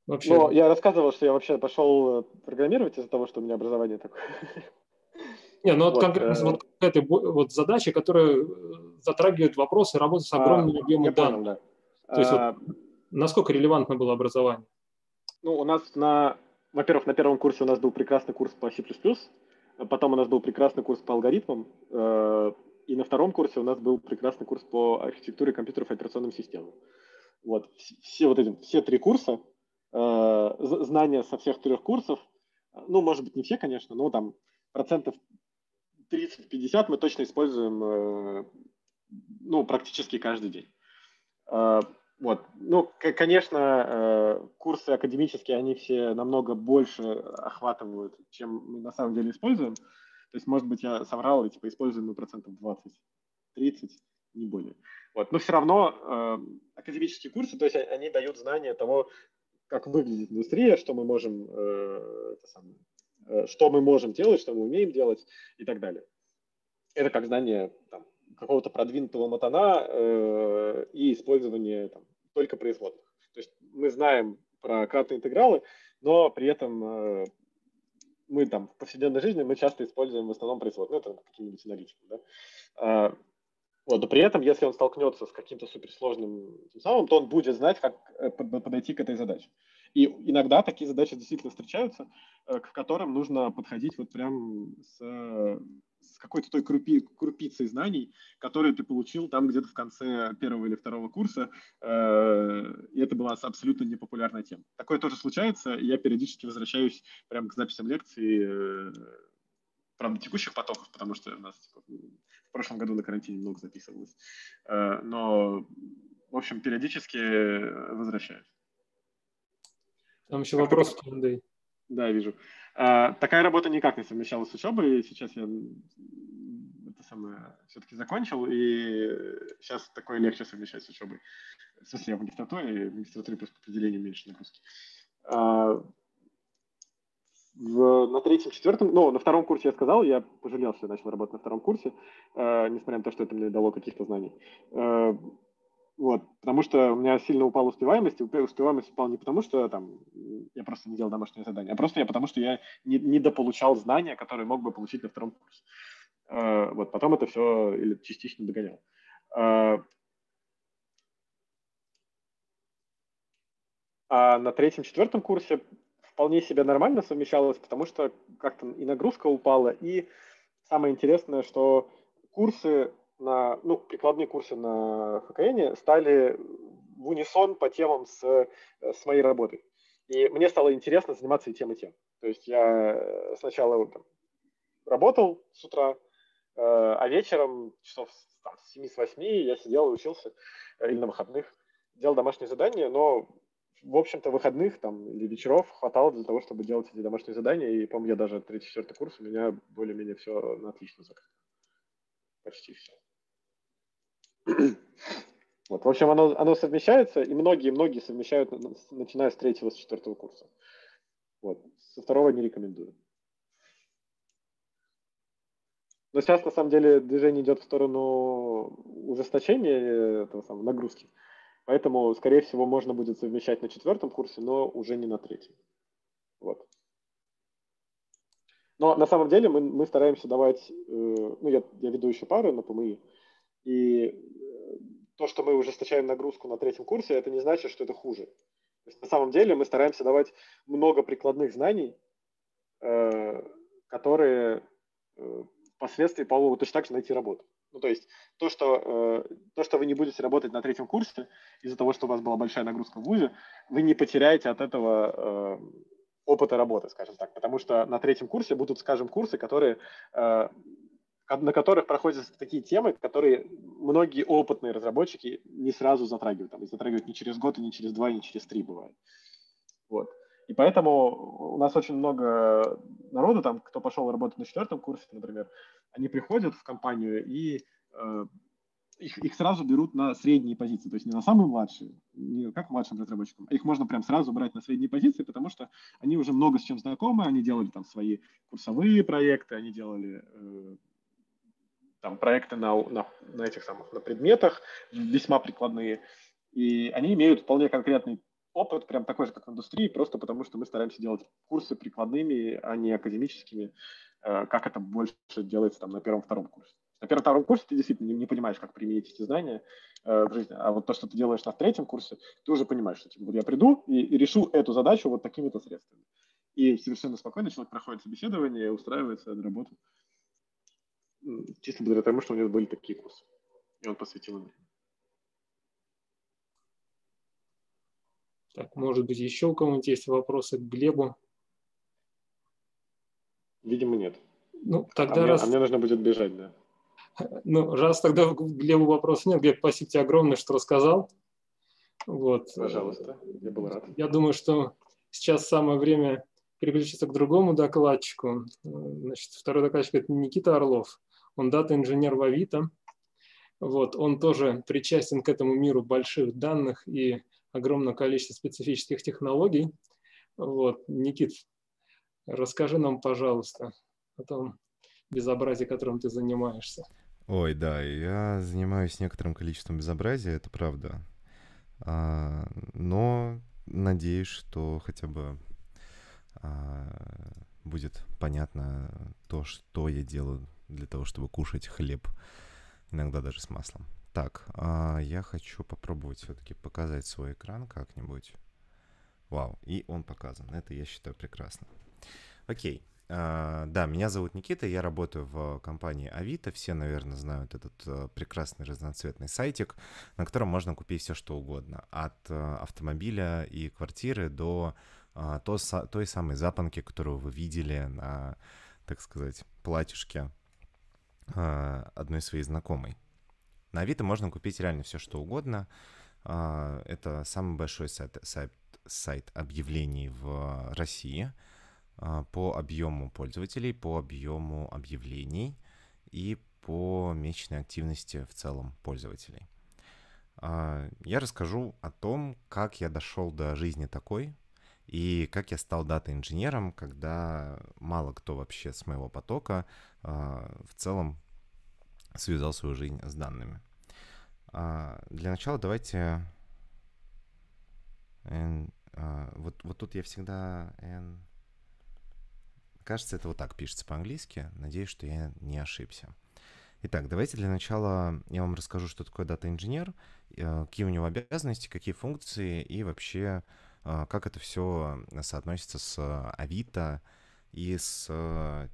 Вообще... Ну, я рассказывал, что я вообще пошел программировать из-за того, что у меня образование такое. Не, ну вот, вот конкретно вот этой вот задачи, которые затрагивают вопросы работы с огромными а, объемами данных. Понял, да. То есть а, вот, насколько релевантно было образование? Ну, у нас на, во-первых, на первом курсе у нас был прекрасный курс по Си плюс плюс, потом у нас был прекрасный курс по алгоритмам, и на втором курсе у нас был прекрасный курс по архитектуре компьютеров и операционным системам. Вот, все вот эти, все три курса, знания со всех трех курсов, ну, может быть, не все, конечно, но там процентов тридцать-пятьдесят мы точно используем ну, практически каждый день. Вот. Ну, конечно, курсы академические, они все намного больше охватывают, чем мы на самом деле используем. То есть, может быть, я соврал, и типа используем мы процентов двадцать-тридцать, не более. Вот. Но все равно академические курсы, то есть они дают знание того, как выглядит индустрия, что мы можем, это самое, что мы можем делать, что мы умеем делать и так далее. Это как знание там какого-то продвинутого матана э, и использование там только производных. То есть мы знаем про кратные интегралы, но при этом э, мы там в повседневной жизни мы часто используем в основном производные, ну, это какие-нибудь аналитики. Да? А, вот, но при этом, если он столкнется с каким-то суперсложным тем самым, то он будет знать, как подойти к этой задаче. И иногда такие задачи действительно встречаются, к которым нужно подходить вот прям с, с какой-то той крупи, крупицей знаний, которую ты получил там где-то в конце первого или второго курса, и это была абсолютно непопулярная тема. Такое тоже случается, и я периодически возвращаюсь прямо к записям лекций, правда, текущих потоков, потому что у нас типа, в прошлом году на карантине много записывалось, но, в общем, периодически возвращаюсь. Там еще вопрос. Да, вижу. А, такая работа никак не совмещалась с учебой. Сейчас я это самое все-таки закончил, и сейчас такое легче совмещать с учебой. В смысле, я в магистратуре, и в магистратуре просто по определению меньше нагрузки. А, в, на третьем, четвертом, ну, на втором курсе я сказал, я пожалел, что я начал работать на втором курсе, а, несмотря на то, что это мне дало каких-то знаний. А, Вот, потому что у меня сильно упала успеваемость, и успеваемость упала не потому, что там, я просто не делал домашнее задание, а просто я потому, что я не, не дополучал знания, которые мог бы получить на втором курсе. А, вот, потом это все или частично догонял. А, а на третьем-четвертом курсе вполне себе нормально совмещалось, потому что как-то и нагрузка упала, и самое интересное, что курсы... На, ну, прикладные курсы на эф ка эн стали в унисон по темам с, с моей работой. И мне стало интересно заниматься и тем, и тем. То есть я сначала там, работал с утра, э, а вечером часов там, с семи-восьми я сидел и учился, э, или на выходных, делал домашние задания, но, в общем-то, выходных там, или вечеров хватало для того, чтобы делать эти домашние задания. И, по-моему, я даже третий-четвертый курс у меня более-менее все на отлично закрыл. Почти все. Вот, в общем, оно, оно совмещается, и многие-многие совмещают, начиная с третьего, с четвертого курса. Вот. Со второго не рекомендую. Но сейчас, на самом деле, движение идет в сторону ужесточения этого самого, нагрузки. Поэтому, скорее всего, можно будет совмещать на четвертом курсе, но уже не на третьем. Вот. Но на самом деле мы, мы стараемся давать, э, ну, я, я веду еще пары на пэ эм и, и то, что мы ужесточаем нагрузку на третьем курсе, это не значит, что это хуже. То есть, на самом деле мы стараемся давать много прикладных знаний, э, которые э, впоследствии помогут точно так же найти работу. Ну, то есть то что, э, то, что вы не будете работать на третьем курсе из-за того, что у вас была большая нагрузка в вузе, вы не потеряете от этого... Э, опыта работы, скажем так, потому что на третьем курсе будут, скажем, курсы, которые, э, на которых проходят такие темы, которые многие опытные разработчики не сразу затрагивают, там, и затрагивают не через год, и не через два, и не через три бывает. Вот. И поэтому у нас очень много народу, там, кто пошел работать на четвертом курсе, например, они приходят в компанию и э, Их, их сразу берут на средние позиции, то есть не на самые младшие, не как младшим разработчикам, а их можно прям сразу брать на средние позиции, потому что они уже много с чем знакомы, они делали там свои курсовые проекты, они делали э, там проекты на, на, на этих самых, на предметах, весьма прикладные, и они имеют вполне конкретный опыт, прям такой же, как в индустрии, просто потому что мы стараемся делать курсы прикладными, а не академическими, э, как это больше делается там на первом-втором курсе. На первом-втором курсе ты действительно не понимаешь, как применить эти знания э, в жизни. А вот то, что ты делаешь на третьем курсе, ты уже понимаешь, что типа, вот я приду и, и решу эту задачу вот такими-то средствами. И совершенно спокойно человек проходит собеседование, устраивается на работу. Чисто благодаря тому, что у него были такие курсы. И он посвятил им. Так, может быть, еще у кого-нибудь есть вопросы к Глебу? Видимо, нет. Ну, тогда а, раз... мне, а мне нужно будет бежать, да. Ну, раз тогда Глебу вопросов нет. Глеб, спасибо тебе огромное, что рассказал. Вот. Пожалуйста, я был рад. Я думаю, что сейчас самое время переключиться к другому докладчику. Значит, второй докладчик – это Никита Орлов. Он дата-инженер в Авито. Вот. Он тоже причастен к этому миру больших данных и огромного количества специфических технологий. Вот. Никит, расскажи нам, пожалуйста, о том безобразии, которым ты занимаешься. Ой, да, я занимаюсь некоторым количеством безобразия, это правда. А, но надеюсь, что хотя бы а, будет понятно то, что я делаю для того, чтобы кушать хлеб, иногда даже с маслом. Так, а, я хочу попробовать все-таки показать свой экран как-нибудь. Вау, и он показан. Это, я считаю, прекрасно. Окей. Uh, да, меня зовут Никита, я работаю в компании Авито. Все, наверное, знают этот uh, прекрасный разноцветный сайтик, на котором можно купить все, что угодно. От uh, автомобиля и квартиры до uh, то, со, той самой запонки, которую вы видели на, так сказать, платьишке uh, одной своей знакомой. На Авито можно купить реально все, что угодно. Uh, это самый большой сайт, сайт, сайт объявлений в России. По объему пользователей, по объему объявлений и по месячной активности в целом пользователей. Я расскажу о том, как я дошел до жизни такой и как я стал дата-инженером, когда мало кто вообще с моего потока в целом связал свою жизнь с данными. Для начала давайте... Вот, вот тут я всегда... Кажется, это вот так пишется по-английски. Надеюсь, что я не ошибся. Итак, давайте для начала я вам расскажу, что такое дата-инженер, какие у него обязанности, какие функции и вообще как это все соотносится с Авито и с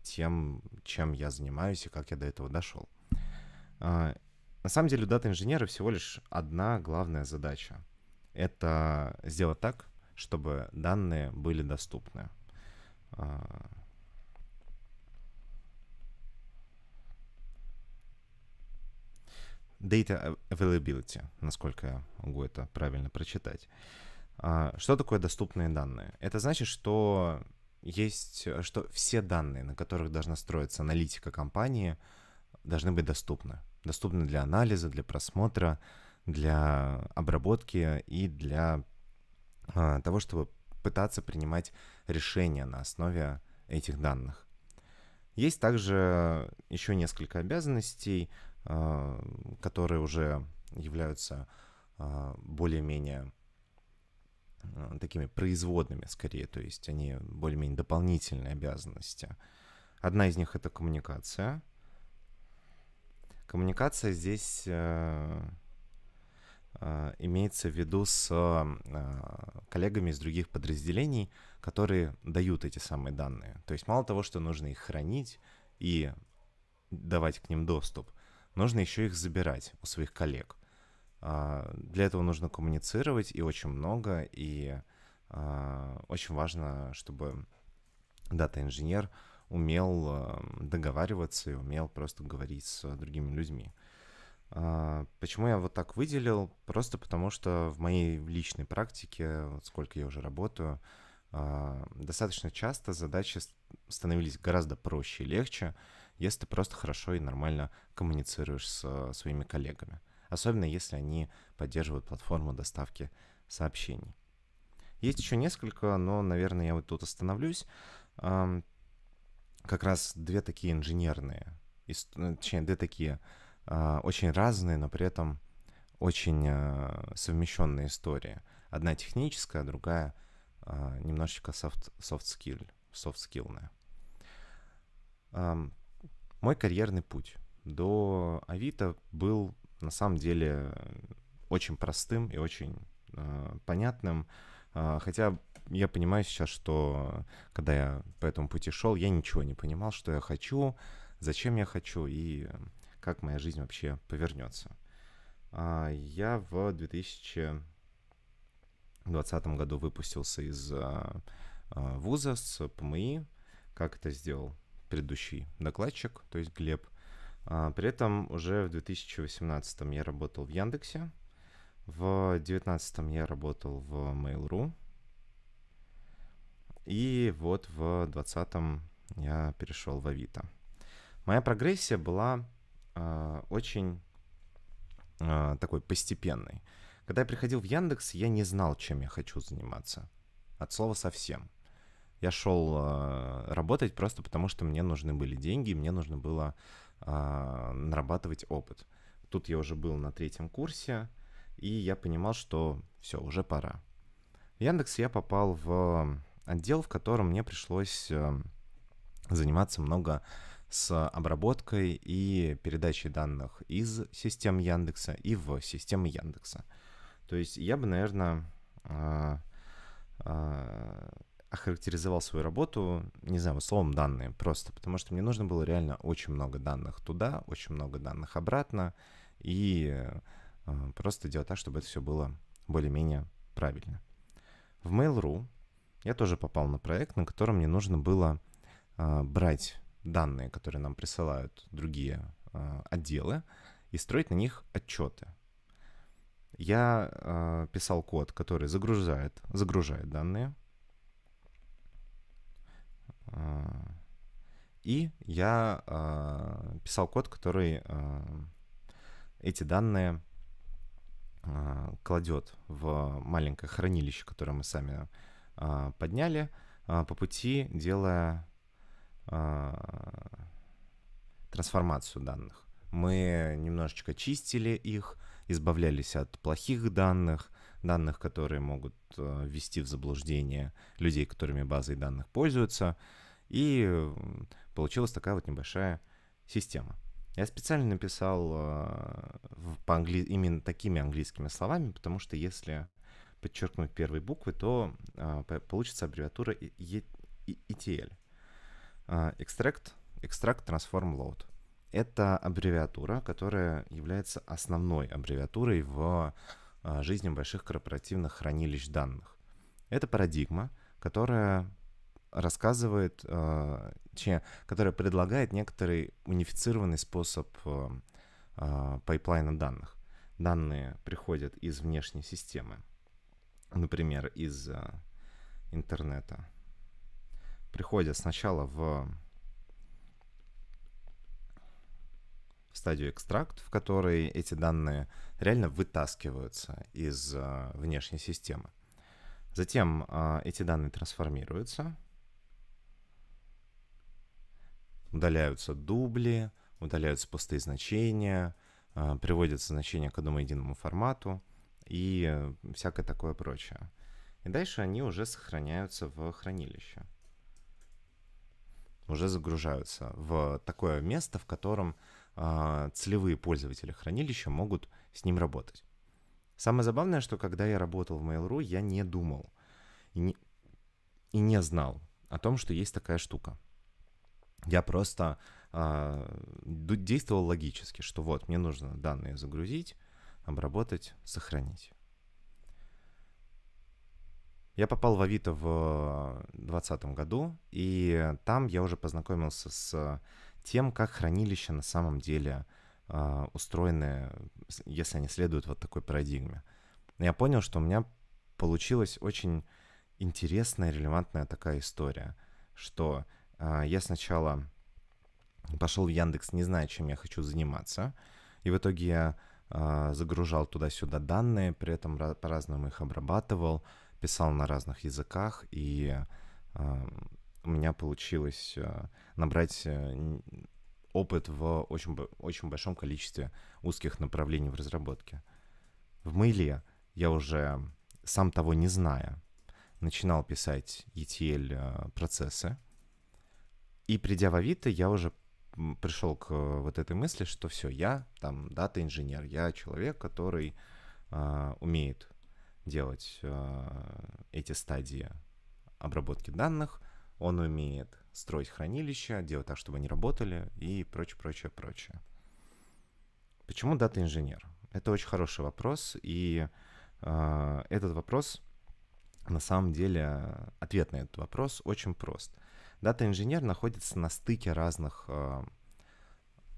тем, чем я занимаюсь и как я до этого дошел. На самом деле у дата-инженера всего лишь одна главная задача. Это сделать так, чтобы данные были доступны. Data availability, насколько я могу это правильно прочитать. Что такое доступные данные? Это значит, что есть, что все данные, на которых должна строиться аналитика компании, должны быть доступны. Доступны для анализа, для просмотра, для обработки и для того, чтобы пытаться принимать решения на основе этих данных. Есть также еще несколько обязанностей, которые уже являются более-менее такими производными скорее, то есть они более-менее дополнительные обязанности. Одна из них — это коммуникация. Коммуникация здесь имеется в виду с коллегами из других подразделений, которые дают эти самые данные. То есть мало того, что нужно их хранить и давать к ним доступ, нужно еще их забирать у своих коллег. Для этого нужно коммуницировать, и очень много, и очень важно, чтобы дата-инженер умел договариваться и умел просто говорить с другими людьми. Почему я вот так выделил? Просто потому, что в моей личной практике, вот сколько я уже работаю, достаточно часто задачи становились гораздо проще и легче, если ты просто хорошо и нормально коммуницируешь с своими коллегами, особенно если они поддерживают платформу доставки сообщений. Есть еще несколько, но, наверное, я вот тут остановлюсь. Как раз две такие инженерные, точнее, две такие очень разные, но при этом очень совмещенные истории. Одна техническая, другая немножечко софт-скиллная. Soft, Мой карьерный путь до Авито был на самом деле очень простым и очень э, понятным. Э, хотя я понимаю сейчас, что когда я по этому пути шел, я ничего не понимал, что я хочу, зачем я хочу и как моя жизнь вообще повернется. Э, я в две тысячи двадцатом году выпустился из э, вуза с ПМИ. Как это сделал? предыдущий докладчик, то есть Глеб. При этом уже в две тысячи восемнадцатом я работал в Яндексе, в две тысячи девятнадцатом я работал в Mail.ru, и вот в две тысячи двадцатом я перешел в Авито. Моя прогрессия была э, очень э, такой постепенной. Когда я приходил в Яндекс, я не знал, чем я хочу заниматься. От слова совсем. Я шел э, работать просто потому, что мне нужны были деньги, мне нужно было э, нарабатывать опыт. Тут я уже был на третьем курсе, и я понимал, что все, уже пора. В Яндекс я попал в отдел, в котором мне пришлось э, заниматься много с обработкой и передачей данных из систем Яндекса и в системы Яндекса. То есть я бы, наверное, охарактеризовал свою работу, не знаю, словом «данные» просто, потому что мне нужно было реально очень много данных туда, очень много данных обратно, и просто делать так, чтобы это все было более-менее правильно. В Mail.ru я тоже попал на проект, на котором мне нужно было брать данные, которые нам присылают другие э, отделы, и строить на них отчеты. Я э, писал код, который загружает, загружает данные, э, и я э, писал код, который э, эти данные э, кладет в маленькое хранилище, которое мы сами э, подняли, э, по пути делая трансформацию данных. Мы немножечко чистили их, избавлялись от плохих данных, данных, которые могут ввести в заблуждение людей, которыми базой данных пользуются, и получилась такая вот небольшая система. Я специально написал по англи... именно такими английскими словами, потому что если подчеркнуть первые буквы, то получится аббревиатура и ти эль. Extract, Extract, Transform, Load. Это аббревиатура, которая является основной аббревиатурой в жизни больших корпоративных хранилищ данных. Это парадигма, которая рассказывает, которая предлагает некоторый унифицированный способ пайплайна данных. Данные приходят из внешней системы, например, из интернета. Приходят сначала в стадию экстракт, в которой эти данные реально вытаскиваются из внешней системы. Затем эти данные трансформируются, удаляются дубли, удаляются пустые значения, приводятся значения к одному единому формату и всякое такое прочее. И дальше они уже сохраняются в хранилище. Уже загружаются в такое место, в котором э, целевые пользователи хранилища могут с ним работать. Самое забавное, что когда я работал в Mail.ru, я не думал и не, и не знал о том, что есть такая штука. Я просто э, действовал логически, что вот, мне нужно данные загрузить, обработать, сохранить. Я попал в Авито в две тысячи двадцатом году, и там я уже познакомился с тем, как хранилища на самом деле э, устроены, если они следуют вот такой парадигме. Я понял, что у меня получилась очень интересная, релевантная такая история, что э, я сначала пошел в Яндекс, не зная, чем я хочу заниматься, и в итоге я э, загружал туда-сюда данные, при этом по-разному их обрабатывал, писал на разных языках, и э, у меня получилось э, набрать э, опыт в очень, очень большом количестве узких направлений в разработке. В Mail я уже, сам того не зная, начинал писать и ти эль-процессы, и придя в Авито, я уже пришел к вот этой мысли, что все, я там Data Engineer, я человек, который э, умеет делать э, эти стадии обработки данных, он умеет строить хранилища, делать так, чтобы они работали и прочее, прочее, прочее. Почему дата-инженер? Это очень хороший вопрос, и э, этот вопрос, на самом деле, ответ на этот вопрос очень прост. Дата-инженер находится на стыке разных э,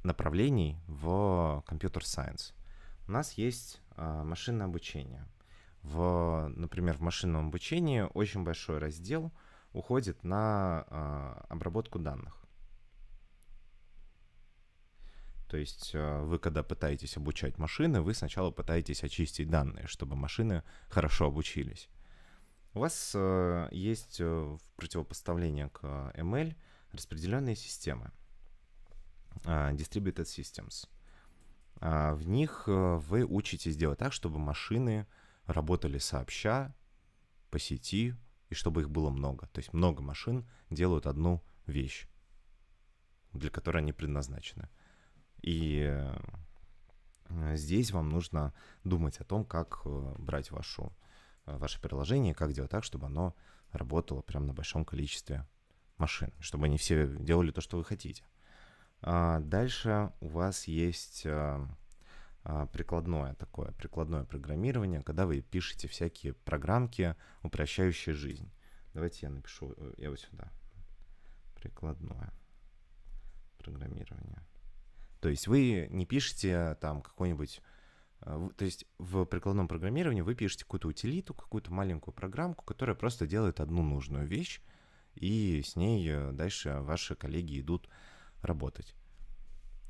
направлений в компьютер-сайенс. У нас есть э, машинное обучение. В, например, в машинном обучении очень большой раздел уходит на э, обработку данных. То есть э, вы, когда пытаетесь обучать машины, вы сначала пытаетесь очистить данные, чтобы машины хорошо обучились. У вас э, есть э, в противопоставление к эм эл распределенные системы, э, distributed systems. Э, в них э, вы учитесь делать так, чтобы машины работали сообща, по сети, и чтобы их было много. То есть много машин делают одну вещь, для которой они предназначены. И здесь вам нужно думать о том, как брать вашу, ваше приложение, как делать так, чтобы оно работало прямо на большом количестве машин, чтобы они все делали то, что вы хотите. Дальше у вас есть прикладное такое, прикладное программирование, когда вы пишете всякие программки, упрощающие жизнь. Давайте я напишу, я вот сюда. Прикладное программирование. То есть вы не пишете там какой-нибудь... То есть в прикладном программировании вы пишете какую-то утилиту, какую-то маленькую программку, которая просто делает одну нужную вещь, и с ней дальше ваши коллеги идут работать.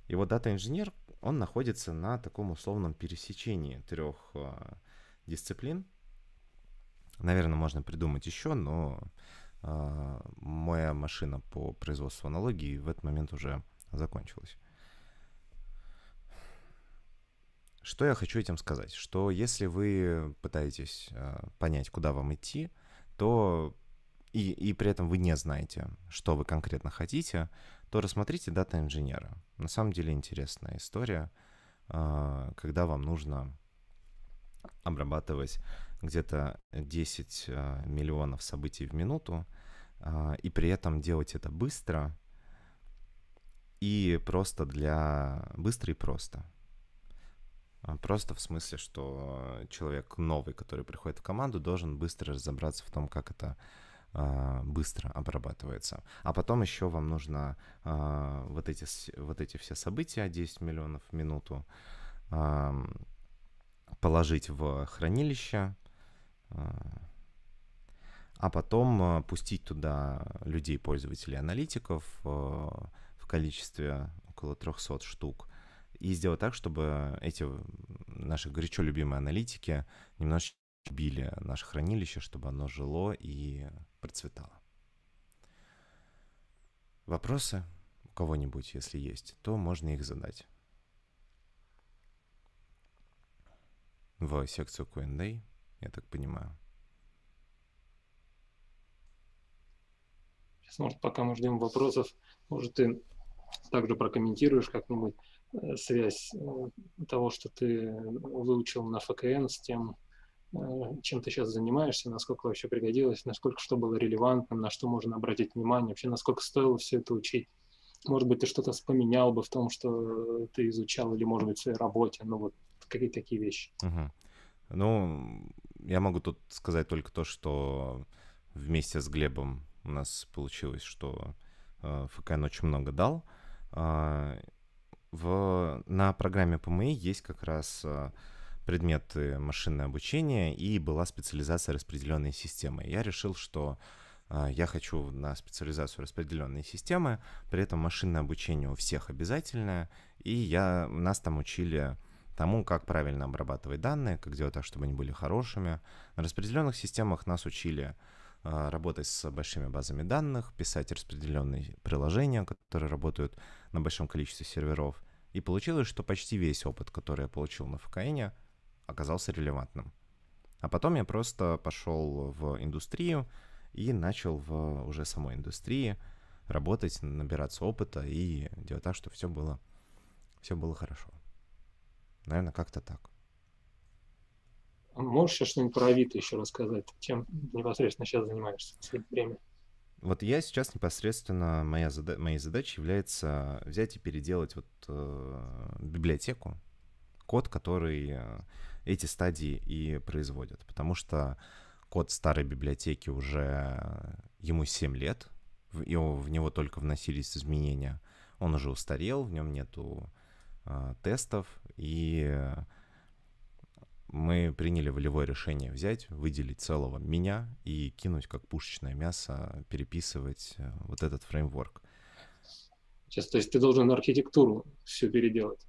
И вот дата-инженер, он находится на таком условном пересечении трех дисциплин. Наверное, можно придумать еще, но моя машина по производству аналогии в этот момент уже закончилась. Что я хочу этим сказать? Что если вы пытаетесь э, понять, куда вам идти, то и, и при этом вы не знаете, что вы конкретно хотите, то рассмотрите дата-инженера. На самом деле интересная история, э, когда вам нужно обрабатывать где-то десять э, миллионов событий в минуту, э, и при этом делать это быстро и просто для... быстро и просто. Просто в смысле, что человек новый, который приходит в команду, должен быстро разобраться в том, как это э, быстро обрабатывается. А потом еще вам нужно э, вот, эти, вот эти все события, десять миллионов в минуту, э, положить в хранилище, э, а потом э, пустить туда людей, пользователей, аналитиков э, в количестве около трёхсот штук. И сделать так, чтобы эти наши горячо любимые аналитики немножечко били наше хранилище, чтобы оно жило и процветало. Вопросы у кого-нибудь, если есть, то можно их задать в секцию кью энд эй, я так понимаю. Сейчас, может, пока мы ждем вопросов, может, ты также прокомментируешь как-нибудь связь того, что ты выучил на эф ка эн с тем, чем ты сейчас занимаешься, насколько вообще пригодилось, насколько что было релевантным, на что можно обратить внимание, вообще насколько стоило все это учить. Может быть, ты что-то поменял бы в том, что ты изучал, или, может быть, в своей работе, ну вот какие-то такие вещи. Угу. Ну, я могу тут сказать только то, что вместе с Глебом у нас получилось, что эф ка эн очень много дал. В, на программе пэ эм и есть как раз предметы машинное обучение и была специализация распределенной системы. Я решил, что э, я хочу на специализацию распределенной системы, при этом машинное обучение у всех обязательное, и я, нас там учили тому, как правильно обрабатывать данные, как делать так, чтобы они были хорошими. На распределенных системах нас учили э, работать с большими базами данных, писать распределенные приложения, которые работают на большом количестве серверов, и получилось, что почти весь опыт, который я получил на эф ка эн, оказался релевантным. А потом я просто пошел в индустрию и начал в уже самой индустрии работать, набираться опыта и делать так, чтобы все было, все было хорошо. Наверное, как-то так. Можешь еще что-нибудь про Авито еще рассказать? Чем непосредственно сейчас занимаешься в это время? Вот я сейчас непосредственно, моя зада- моей задачей является взять и переделать вот, э, библиотеку, код, который э, эти стадии и производит. Потому что код старой библиотеки уже, ему семь лет, в него только вносились изменения. Он уже устарел, в нем нету э, тестов, и мы приняли волевое решение взять, выделить целого меня и кинуть как пушечное мясо, переписывать вот этот фреймворк. Сейчас, то есть ты должен архитектуру все переделать?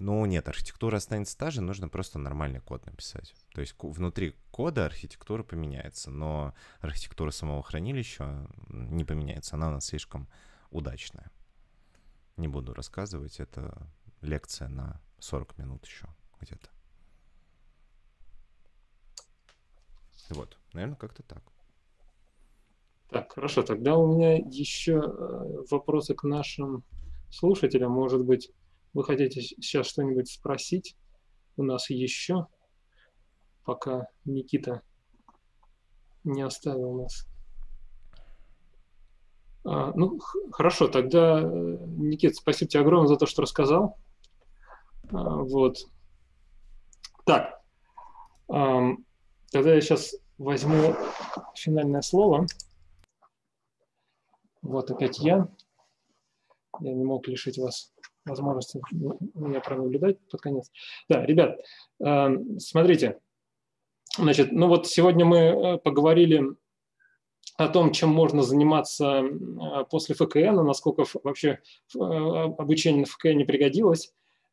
Ну нет, архитектура останется та же, нужно просто нормальный код написать. То есть внутри кода архитектура поменяется, но архитектура самого хранилища не поменяется, она у нас слишком удачная. Не буду рассказывать, это лекция на сорок минут еще где-то. Вот, наверное, как-то так. Так, хорошо. Тогда у меня еще вопросы к нашим слушателям. Может быть, вы хотите сейчас что-нибудь спросить у нас еще, пока Никита не оставил нас. А, ну, хорошо. Тогда, Никит, спасибо тебе огромное за то, что рассказал. А, вот. Так. А, Тогда я сейчас возьму финальное слово. Вот опять я. Я не мог лишить вас возможности меня пронаблюдать под конец. Да, ребят, смотрите. Значит, ну вот сегодня мы поговорили о том, чем можно заниматься после эф ка эн, насколько вообще обучение на эф ка эн пригодилось.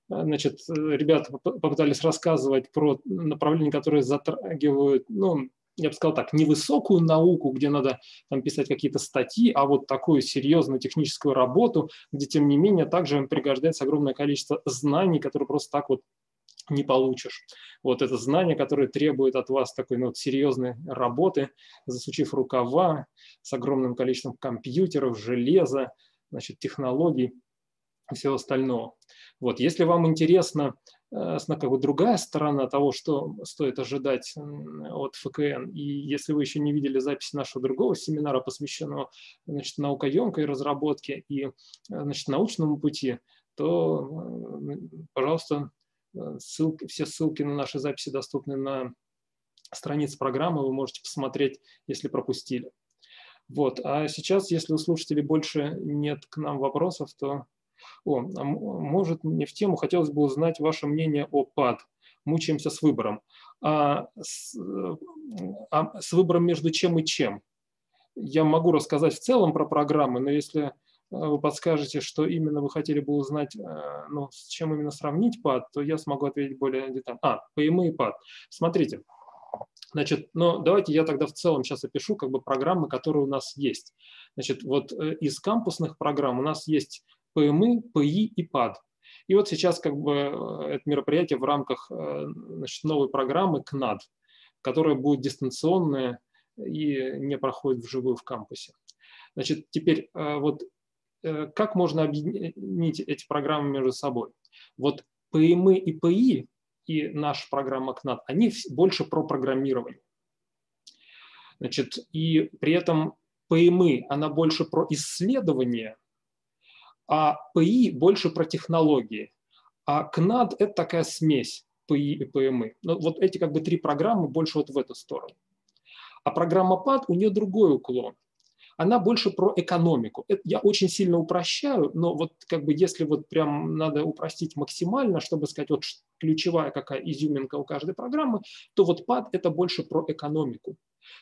Значит, ребята попытались рассказывать про направления, которые затрагивают, ну, я бы сказал так, невысокую науку, где надо там писать какие-то статьи, а вот такую серьезную техническую работу, где, тем не менее, также им пригождается огромное количество знаний, которые просто так вот не получишь. Вот это знание, которое требует от вас такой, ну, серьезной работы, засучив рукава, с огромным количеством компьютеров, железа, значит, технологий и всего остального. Вот, если вам интересна э, как бы другая сторона того, что стоит ожидать от эф ка эн, и если вы еще не видели запись нашего другого семинара, посвященного, значит, наукоемкой разработке и, значит, научному пути, то, э, пожалуйста, ссылки, все ссылки на наши записи доступны на странице программы, вы можете посмотреть, если пропустили. Вот, а сейчас, если у слушателей больше нет к нам вопросов, то... О, может, не в тему, хотелось бы узнать ваше мнение о пэ а дэ. Мучаемся с выбором. А с, а с выбором между чем и чем? Я могу рассказать в целом про программы, но если вы подскажете, что именно вы хотели бы узнать, ну, с чем именно сравнить пэ а дэ, то я смогу ответить более детально. А, пэ эм и и пэ а дэ. Смотрите. Значит, ну, давайте я тогда в целом сейчас опишу как бы программы, которые у нас есть. Значит, вот из кампусных программ у нас есть пэ эм и, пэ и и пэ а дэ. И вот сейчас как бы это мероприятие в рамках, значит, новой программы КНАД, которая будет дистанционная и не проходит вживую в кампусе. Значит, теперь вот как можно объединить эти программы между собой? Вот пэ эм и и пэ и и наша программа КНАД, они больше про программирование. Значит, и при этом пэ эм и, она больше про исследование, а пэ и больше про технологии, а КНАД – это такая смесь пэ и и пэ эм и. Но вот эти как бы три программы больше вот в эту сторону. А программа пэ а дэ, у нее другой уклон. Она больше про экономику. Это я очень сильно упрощаю, но вот как бы если вот прям надо упростить максимально, чтобы сказать, вот ключевая какая изюминка у каждой программы, то вот пэ а дэ – это больше про экономику.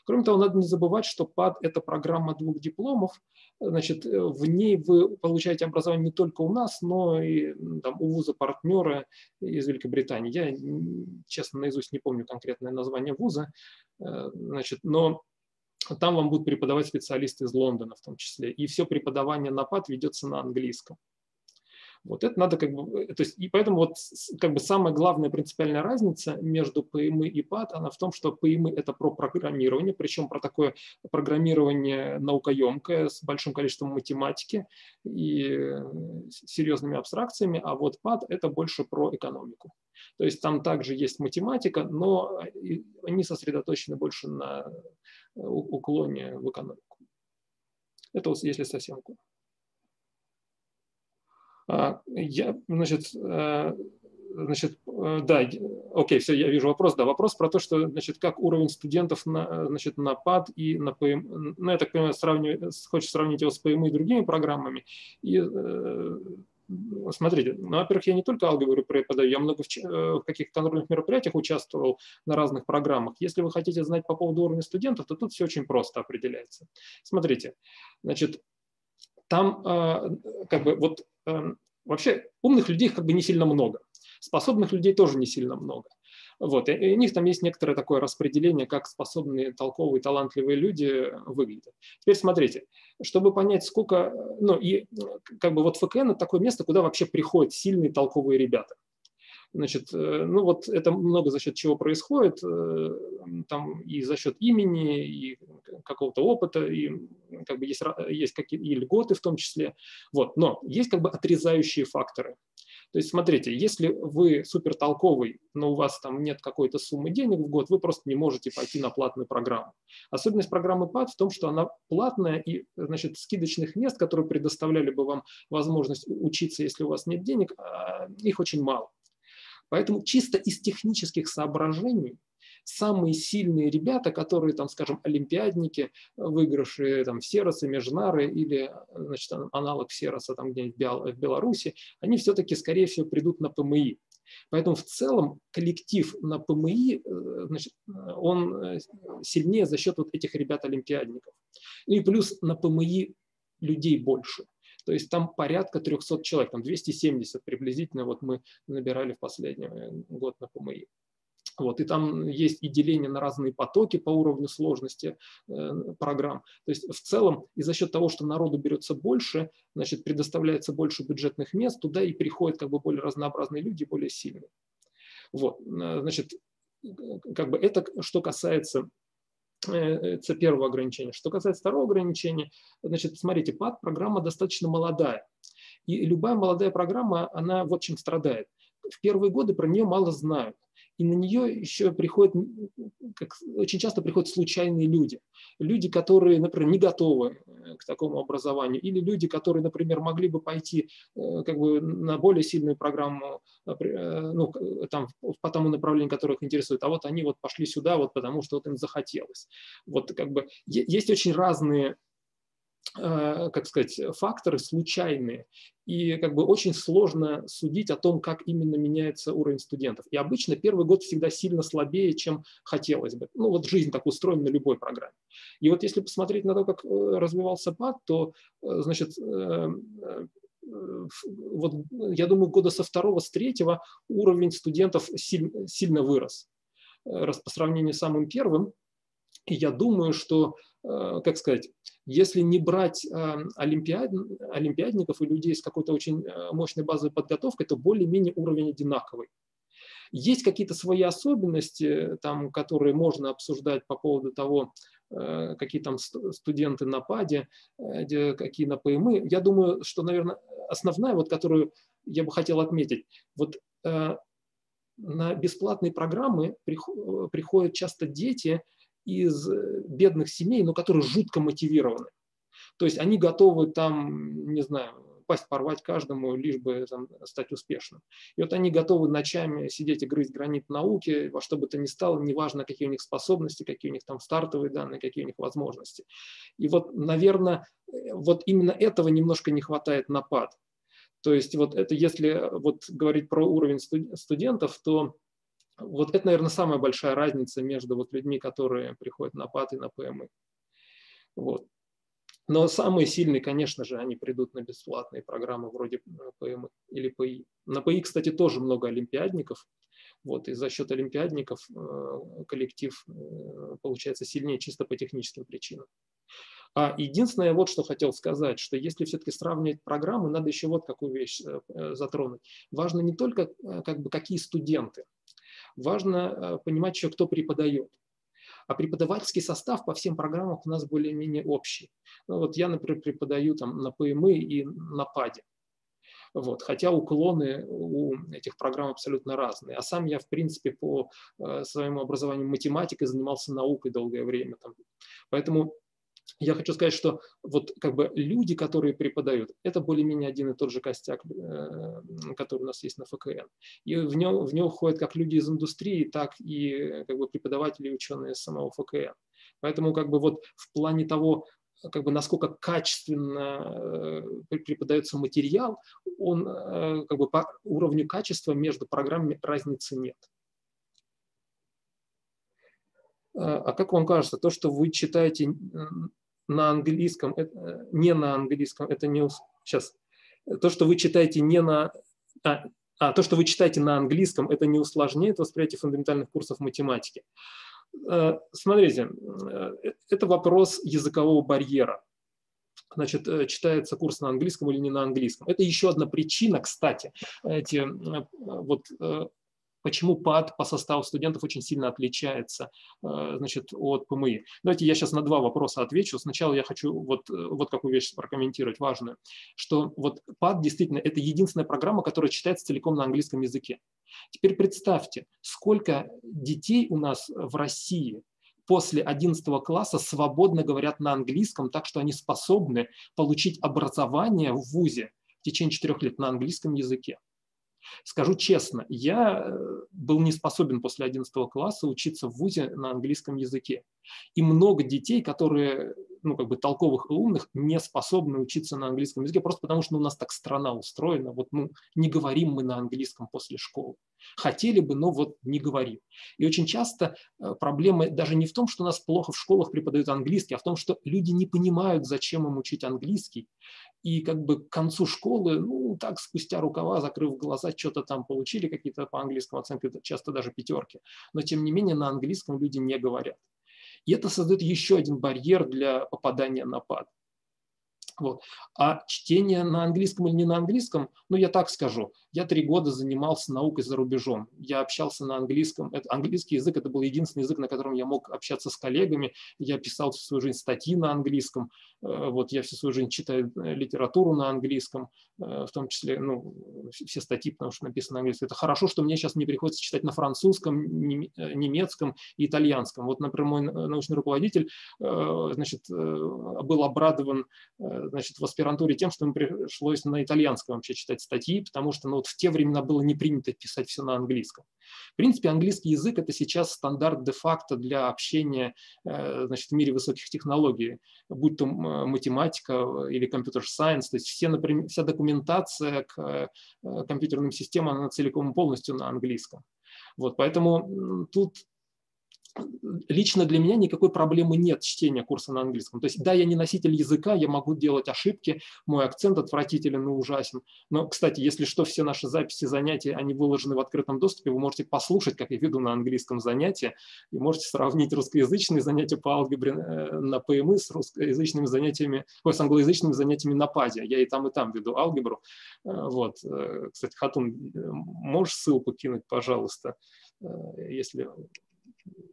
Кроме того, надо не забывать, что пэ а дэ – это программа двух дипломов. Значит, в ней вы получаете образование не только у нас, но и там, у вуза-партнера из Великобритании. Я, честно, наизусть не помню конкретное название вуза, значит, но там вам будут преподавать специалисты из Лондона в том числе. И все преподавание на пэ а дэ ведется на английском. Вот это надо как бы, то есть, и поэтому вот как бы самая главная принципиальная разница между пэ эм и и пэ а дэ, она в том, что пэ эм и это про программирование, причем про такое программирование наукоемкое с большим количеством математики и серьезными абстракциями, а вот пэ а дэ это больше про экономику. То есть там также есть математика, но они сосредоточены больше на уклоне в экономику. Это вот если совсем коротко. Я, значит, значит, да, окей, все, я вижу вопрос, да, вопрос про то, что, значит, как уровень студентов на, значит, на ПАД и на ПМИ, ну, я так понимаю, сравниваю, хочешь сравнить его с ПМИ и другими программами, и, смотрите, ну, во-первых, я не только алгебру преподаю, я много в, в каких-то контрольных мероприятиях участвовал на разных программах. Если вы хотите знать по поводу уровня студентов, то тут все очень просто определяется. Смотрите, значит, там как бы вот вообще умных людей как бы не сильно много, способных людей тоже не сильно много. Вот, и у них там есть некоторое такое распределение, как способные, толковые, талантливые люди выглядят. Теперь смотрите, чтобы понять, сколько, ну и как бы вот ФКН – это такое место, куда вообще приходят сильные, толковые ребята. Значит, ну вот это много за счет чего происходит, там и за счет имени, и какого-то опыта, и как бы есть, есть какие-то и льготы в том числе. Вот, но есть как бы отрезающие факторы. То есть, смотрите, если вы супертолковый, но у вас там нет какой-то суммы денег в год, вы просто не можете пойти на платную программу. Особенность программы ПАД в том, что она платная, и, значит, скидочных мест, которые предоставляли бы вам возможность учиться, если у вас нет денег, их очень мало. Поэтому чисто из технических соображений самые сильные ребята, которые, там, скажем, олимпиадники, выигравшие там Серосы, Межнары или, значит, аналог Сероса там где-нибудь в Беларуси, они все-таки, скорее всего, придут на ПМИ. Поэтому в целом коллектив на ПМИ, значит, он сильнее за счет вот этих ребят-олимпиадников. И плюс на ПМИ людей больше. То есть там порядка трёхсот человек, там двести семьдесят приблизительно вот мы набирали в последний год на ПМИ. Вот, и там есть и деление на разные потоки по уровню сложности э, программ. То есть в целом и за счет того, что народу берется больше, значит, предоставляется больше бюджетных мест, туда и приходят как бы более разнообразные люди, более сильные. Вот, значит, как бы это что касается э, это первого ограничения. Что касается второго ограничения, значит, смотрите, ПАД программа достаточно молодая. И любая молодая программа, она вот чем страдает. В первые годы про нее мало знают. И на нее еще приходят, как, очень часто приходят случайные люди. Люди, которые, например, не готовы к такому образованию, или люди, которые, например, могли бы пойти как бы, на более сильную программу ну, там, по тому направлению, которое их интересует, а вот они вот пошли сюда, вот потому что вот им захотелось. Вот, как бы, есть очень разные, как сказать, факторы случайные, и как бы очень сложно судить о том, как именно меняется уровень студентов. И обычно первый год всегда сильно слабее, чем хотелось бы. Ну вот жизнь так устроена на любой программе. И вот если посмотреть на то, как развивался ПАД, то, значит, вот, я думаю, года со второго, с третьего уровень студентов сильно, сильно вырос. Раз по сравнению с самым первым, и я думаю, что, как сказать, если не брать э, олимпиад, олимпиадников и людей с какой-то очень э, мощной базовой подготовкой, то более-менее уровень одинаковый. Есть какие-то свои особенности, там, которые можно обсуждать по поводу того, э, какие там студенты на ПАДе, э, какие на ПМИ. Я думаю, что, наверное, основная, вот, которую я бы хотел отметить, вот э, на бесплатные программы приход, приходят часто дети из бедных семей, но которые жутко мотивированы. То есть они готовы там, не знаю, пасть порвать каждому, лишь бы там, стать успешным. И вот они готовы ночами сидеть и грызть гранит науки, во что бы то ни стало, неважно, какие у них способности, какие у них там стартовые данные, какие у них возможности. И вот, наверное, вот именно этого немножко не хватает на ПАД. То есть вот это, если вот говорить про уровень студентов, то вот это, наверное, самая большая разница между вот людьми, которые приходят на ПАД и на ПМИ. Вот. Но самые сильные, конечно же, они придут на бесплатные программы вроде ПМИ или ПИ. На ПИ, кстати, тоже много олимпиадников. Вот. И за счет олимпиадников коллектив получается сильнее чисто по техническим причинам. А единственное, вот что хотел сказать, что если все-таки сравнивать программы, надо еще вот какую вещь затронуть. Важно не только как бы, какие студенты. Важно понимать еще, кто преподает. А преподавательский состав по всем программам у нас более-менее общий. Ну, вот я, например, преподаю там, на ПМИ и на ПАДе. Вот, хотя уклоны у этих программ абсолютно разные. А сам я, в принципе, по своему образованию математик и занимался наукой долгое время. Там. Поэтому Я хочу сказать, что вот как бы люди, которые преподают, это более-менее один и тот же костяк, который у нас есть на ФКН. И в него, в него входят как люди из индустрии, так и как бы преподаватели и ученые из самого ФКН. Поэтому как бы вот в плане того, как бы насколько качественно преподается материал, он как бы по уровню качества между программами разницы нет. А как вам кажется, то, что вы читаете на английском, не на английском, это не сейчас. То, что вы читаете не на, а, а то, что вы читаете на английском, это не усложняет восприятие фундаментальных курсов математики. Смотрите, это вопрос языкового барьера. Значит, читается курс на английском или не на английском. Это еще одна причина, кстати, эти, вот, почему ПАД по составу студентов очень сильно отличается, значит, от ПМИ. Давайте я сейчас на два вопроса отвечу. Сначала я хочу вот, вот какую вещь прокомментировать важную, что вот ПАД действительно это единственная программа, которая читается целиком на английском языке. Теперь представьте, сколько детей у нас в России после одиннадцатого класса свободно говорят на английском, так что они способны получить образование в вузе в течение четырех лет на английском языке. Скажу честно, я был не способен после одиннадцатого класса учиться в вузе на английском языке. И много детей, которые, ну, как бы толковых и умных, не способны учиться на английском языке, просто потому что ну, у нас так страна устроена, вот, ну, не говорим мы на английском после школы. Хотели бы, но вот не говорим. И очень часто проблема даже не в том, что у нас плохо в школах преподают английский, а в том, что люди не понимают, зачем им учить английский. И как бы к концу школы, ну, так, спустя рукава, закрыв глаза, что-то там получили, какие-то по английскому оценки, часто даже пятерки. Но, тем не менее, на английском люди не говорят. И это создает еще один барьер для попадания на ПАД. Вот. А чтение на английском или не на английском, ну, я так скажу, я три года занимался наукой за рубежом, я общался на английском, это, английский язык, это был единственный язык, на котором я мог общаться с коллегами, я писал всю свою жизнь статьи на английском, вот, я всю свою жизнь читаю литературу на английском, в том числе, ну, все статьи, потому что написано на английском. Это хорошо, что мне сейчас не приходится читать на французском, немецком и итальянском. Вот, например, мой научный руководитель, значит, был обрадован, значит, в аспирантуре тем, что им пришлось на итальянском вообще читать статьи, потому что ну, вот в те времена было не принято писать все на английском. В принципе, английский язык – это сейчас стандарт де-факто для общения, значит, в мире высоких технологий, будь то математика или компьютер-сайенс. То есть все, например, вся документация к компьютерным системам она целиком и полностью на английском. Вот, поэтому тут лично для меня никакой проблемы нет чтения курса на английском. То есть, да, я не носитель языка, я могу делать ошибки, мой акцент отвратителен и ужасен. Но, кстати, если что, все наши записи занятий, они выложены в открытом доступе, вы можете послушать, как я веду на английском занятия, и можете сравнить русскоязычные занятия по алгебре на ПМИ с русскоязычными занятиями, ой, с англоязычными занятиями на ПАДе. Я и там, и там веду алгебру. Вот. Кстати, Хатун, можешь ссылку кинуть, пожалуйста, если...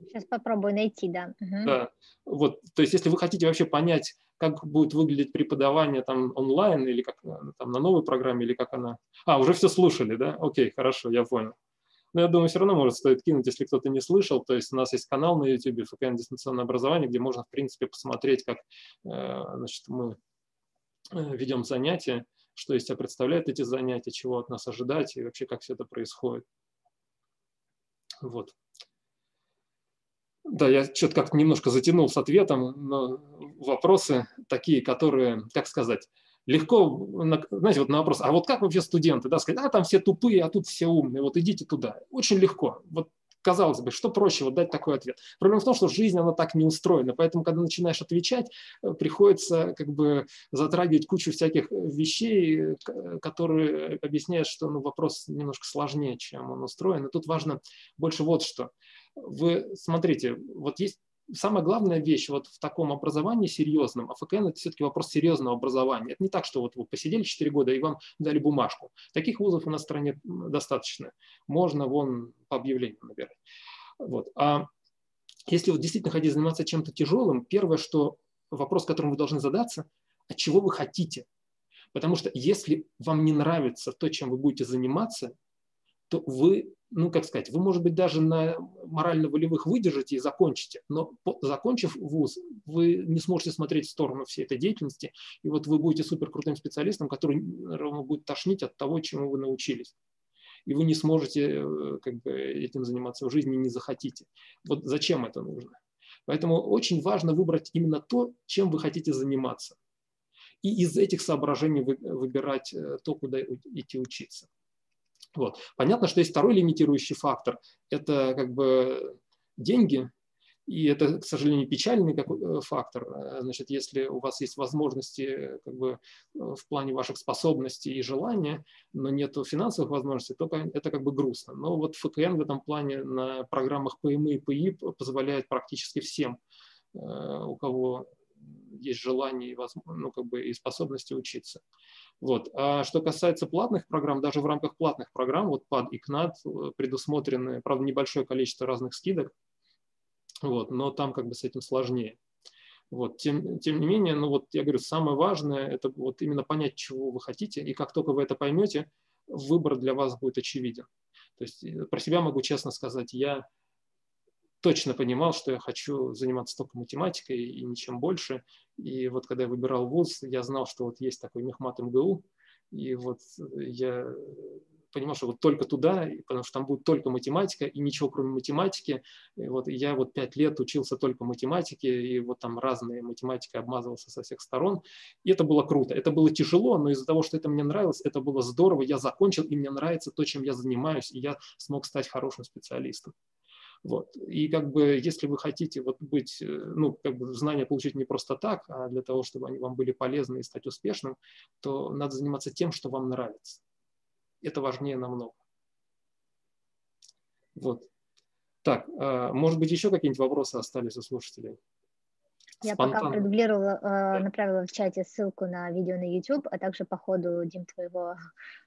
Сейчас попробую найти, да. Угу. Да. Вот, то есть, если вы хотите вообще понять, как будет выглядеть преподавание там онлайн или как там на новой программе, или как она... А, уже все слушали, да? Окей, хорошо, я понял. Но я думаю, все равно, может, стоит кинуть, если кто-то не слышал. То есть у нас есть канал на YouTube «ФКН дистанционное образование», где можно, в принципе, посмотреть, как значит, мы ведем занятия, что из себя представляют эти занятия, чего от нас ожидать и вообще, как все это происходит. Вот. Да, я что-то как-то немножко затянул с ответом, но вопросы такие, которые, как сказать, легко, знаете, вот на вопрос, а вот как вообще студенты, да, сказать, а там все тупые, а тут все умные, вот идите туда. Очень легко. Вот, казалось бы, что проще вот дать такой ответ. Проблема в том, что жизнь, она так не устроена, поэтому, когда начинаешь отвечать, приходится как бы затрагивать кучу всяких вещей, которые объясняют, что ну, вопрос немножко сложнее, чем он устроен. И тут важно больше вот что. Вы смотрите, вот есть самая главная вещь вот в таком образовании серьезном, а ФКН – это все-таки вопрос серьезного образования. Это не так, что вот вы посидели четыре года и вам дали бумажку. Таких вузов у нас в стране достаточно. Можно вон по объявлению набирать. Вот. А если вы действительно хотите заниматься чем-то тяжелым, первое, что вопрос, которым вы должны задаться – от чего вы хотите? Потому что если вам не нравится то, чем вы будете заниматься, то вы, ну, как сказать, вы, может быть, даже на морально-волевых выдержите и закончите, но закончив вуз, вы не сможете смотреть в сторону всей этой деятельности, и вот вы будете суперкрутым специалистом, который равно будет тошнить от того, чему вы научились. И вы не сможете как бы, этим заниматься в жизни, не захотите. Вот зачем это нужно? Поэтому очень важно выбрать именно то, чем вы хотите заниматься. И из этих соображений вы, выбирать то, куда идти учиться. Вот. Понятно, что есть второй лимитирующий фактор. Это как бы деньги. И это, к сожалению, печальный какой фактор. Значит, если у вас есть возможности как бы, в плане ваших способностей и желания, но нет финансовых возможностей, то это как бы грустно. Но вот ФКН в этом плане на программах ПМИ и ПИ позволяет практически всем, у кого есть желание и, возможно, ну, как бы и способности учиться. Вот. А что касается платных программ, даже в рамках платных программ, вот ПАД и КНАД предусмотрены, правда, небольшое количество разных скидок, вот, но там как бы с этим сложнее. Вот, тем, тем не менее, ну вот я говорю, самое важное – это вот именно понять, чего вы хотите, и как только вы это поймете, выбор для вас будет очевиден. То есть про себя могу честно сказать, я точно понимал, что я хочу заниматься только математикой и ничем больше. И вот когда я выбирал вуз, я знал, что вот есть такой мехмат МГУ, и вот я понимал, что вот только туда, потому что там будет только математика и ничего кроме математики. И вот я вот пять лет учился только математике, и вот там разные математики обмазывался со всех сторон. И это было круто. Это было тяжело, но из-за того, что это мне нравилось, это было здорово. Я закончил, и мне нравится то, чем я занимаюсь, и я смог стать хорошим специалистом. Вот. И как бы, если вы хотите вот быть, ну, как бы знания получить не просто так, а для того, чтобы они вам были полезны и стать успешным, то надо заниматься тем, что вам нравится. Это важнее намного. Вот. Так, может быть, еще какие-нибудь вопросы остались у слушателей? Я Спонтанно. пока продублировала, направила в чате ссылку на видео на YouTube, а также по ходу, Дим, твоего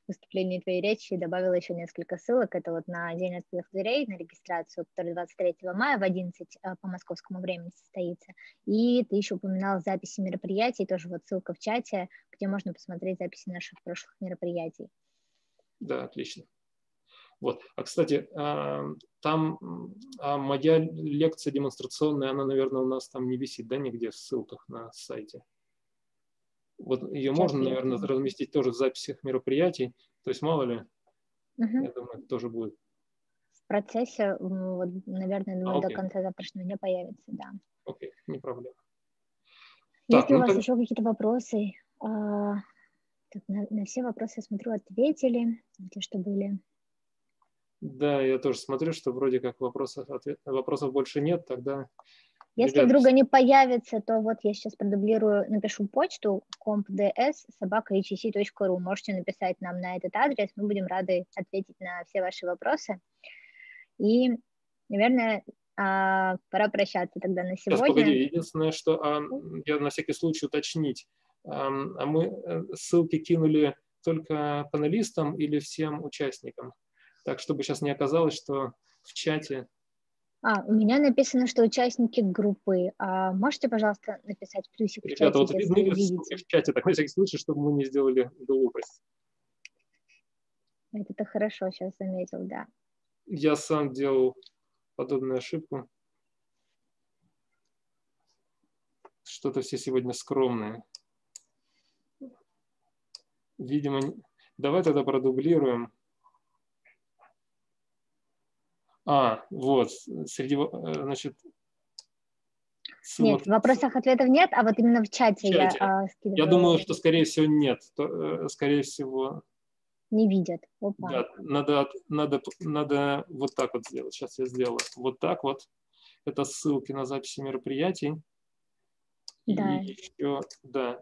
выступления и твоей речи добавила еще несколько ссылок. Это вот на день открытых дверей, на регистрацию, которая двадцать третьего мая в одиннадцать по московскому времени состоится. И ты еще упоминал записи мероприятий, тоже вот ссылка в чате, где можно посмотреть записи наших прошлых мероприятий. Да, отлично. Вот. А, кстати, там моя лекция демонстрационная, она, наверное, у нас там не висит, да, нигде в ссылках на сайте. Вот ее Сейчас можно, наверное, буду. разместить тоже в записях мероприятий. То есть, мало ли, угу. я думаю, это тоже будет. В процессе, вот, наверное, думаю, а, до конца завтрашнего дня появится, да. Окей, не проблема. Если так, у ну, вас так... еще какие-то вопросы, а, так, на, на все вопросы, я смотрю, ответили, те, что были. Да, я тоже смотрю, что вроде как вопросов, ответ, вопросов больше нет, тогда... Если ребят... вдруг не появится, то вот я сейчас продублирую, напишу почту компдс собака точка и ч с точка ру. Можете написать нам на этот адрес, мы будем рады ответить на все ваши вопросы. И, наверное, пора прощаться тогда на сегодня. Сейчас, погоди, единственное, что а, я на всякий случай уточнить. А, мы ссылки кинули только панелистам или всем участникам? Так, чтобы сейчас не оказалось, что в чате... А, у меня написано, что участники группы. А можете, пожалуйста, написать плюсик в чате, вот если вы видите? В чате, так, на всякий случай, чтобы мы не сделали глупость. Это-то хорошо сейчас заметил, да. Я сам делал подобную ошибку. Что-то все сегодня скромные. Видимо, давай тогда продублируем. А, вот, среди, значит... Нет, в вопросах ответов нет, а вот именно в чате, в чате. я а, скидываю. Я думаю, что, скорее всего, нет. То, скорее всего... Не видят. Опа. Да, надо, надо, надо вот так вот сделать. Сейчас я сделаю вот так вот. Это ссылки на записи мероприятий. Да. И еще, да,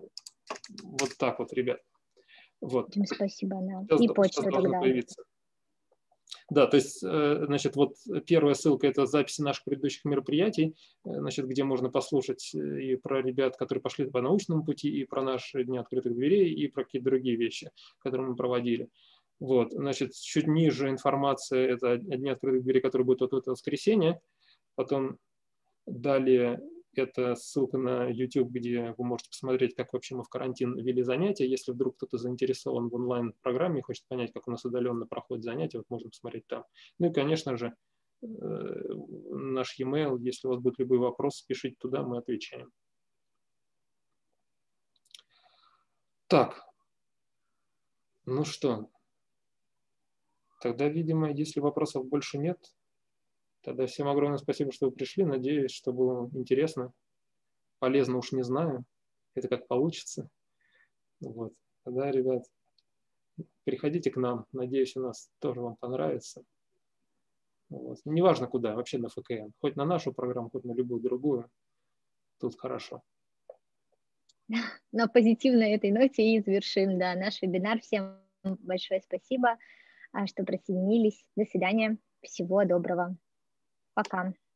вот так вот, ребят. Вот. Всем спасибо, да. Сейчас, и почта тогда. Появиться. Да, то есть, значит, вот первая ссылка – это записи наших предыдущих мероприятий, значит, где можно послушать и про ребят, которые пошли по научному пути, и про наши дни открытых дверей, и про какие-то другие вещи, которые мы проводили. Вот, значит, чуть ниже информация – это дни открытых дверей, которые будут вот в это воскресенье. Потом далее это ссылка на YouTube, где вы можете посмотреть, как вообще мы в карантин вели занятия. Если вдруг кто-то заинтересован в онлайн-программе и хочет понять, как у нас удаленно проходят занятия, вот можно посмотреть там. Ну и, конечно же, наш e-mail, если у вас будут любые вопросы, пишите туда, мы отвечаем. Так, ну что, тогда, видимо, если вопросов больше нет, тогда всем огромное спасибо, что вы пришли. Надеюсь, что было интересно. Полезно уж не знаю. Это как получится. Вот. Тогда, ребят, переходите к нам. Надеюсь, у нас тоже вам понравится. Вот. Неважно куда, вообще на эф ка эн. Хоть на нашу программу, хоть на любую другую. Тут хорошо. На позитивной этой ноте и завершим, да, наш вебинар. Всем большое спасибо, что присоединились. До свидания. Всего доброго. Пока.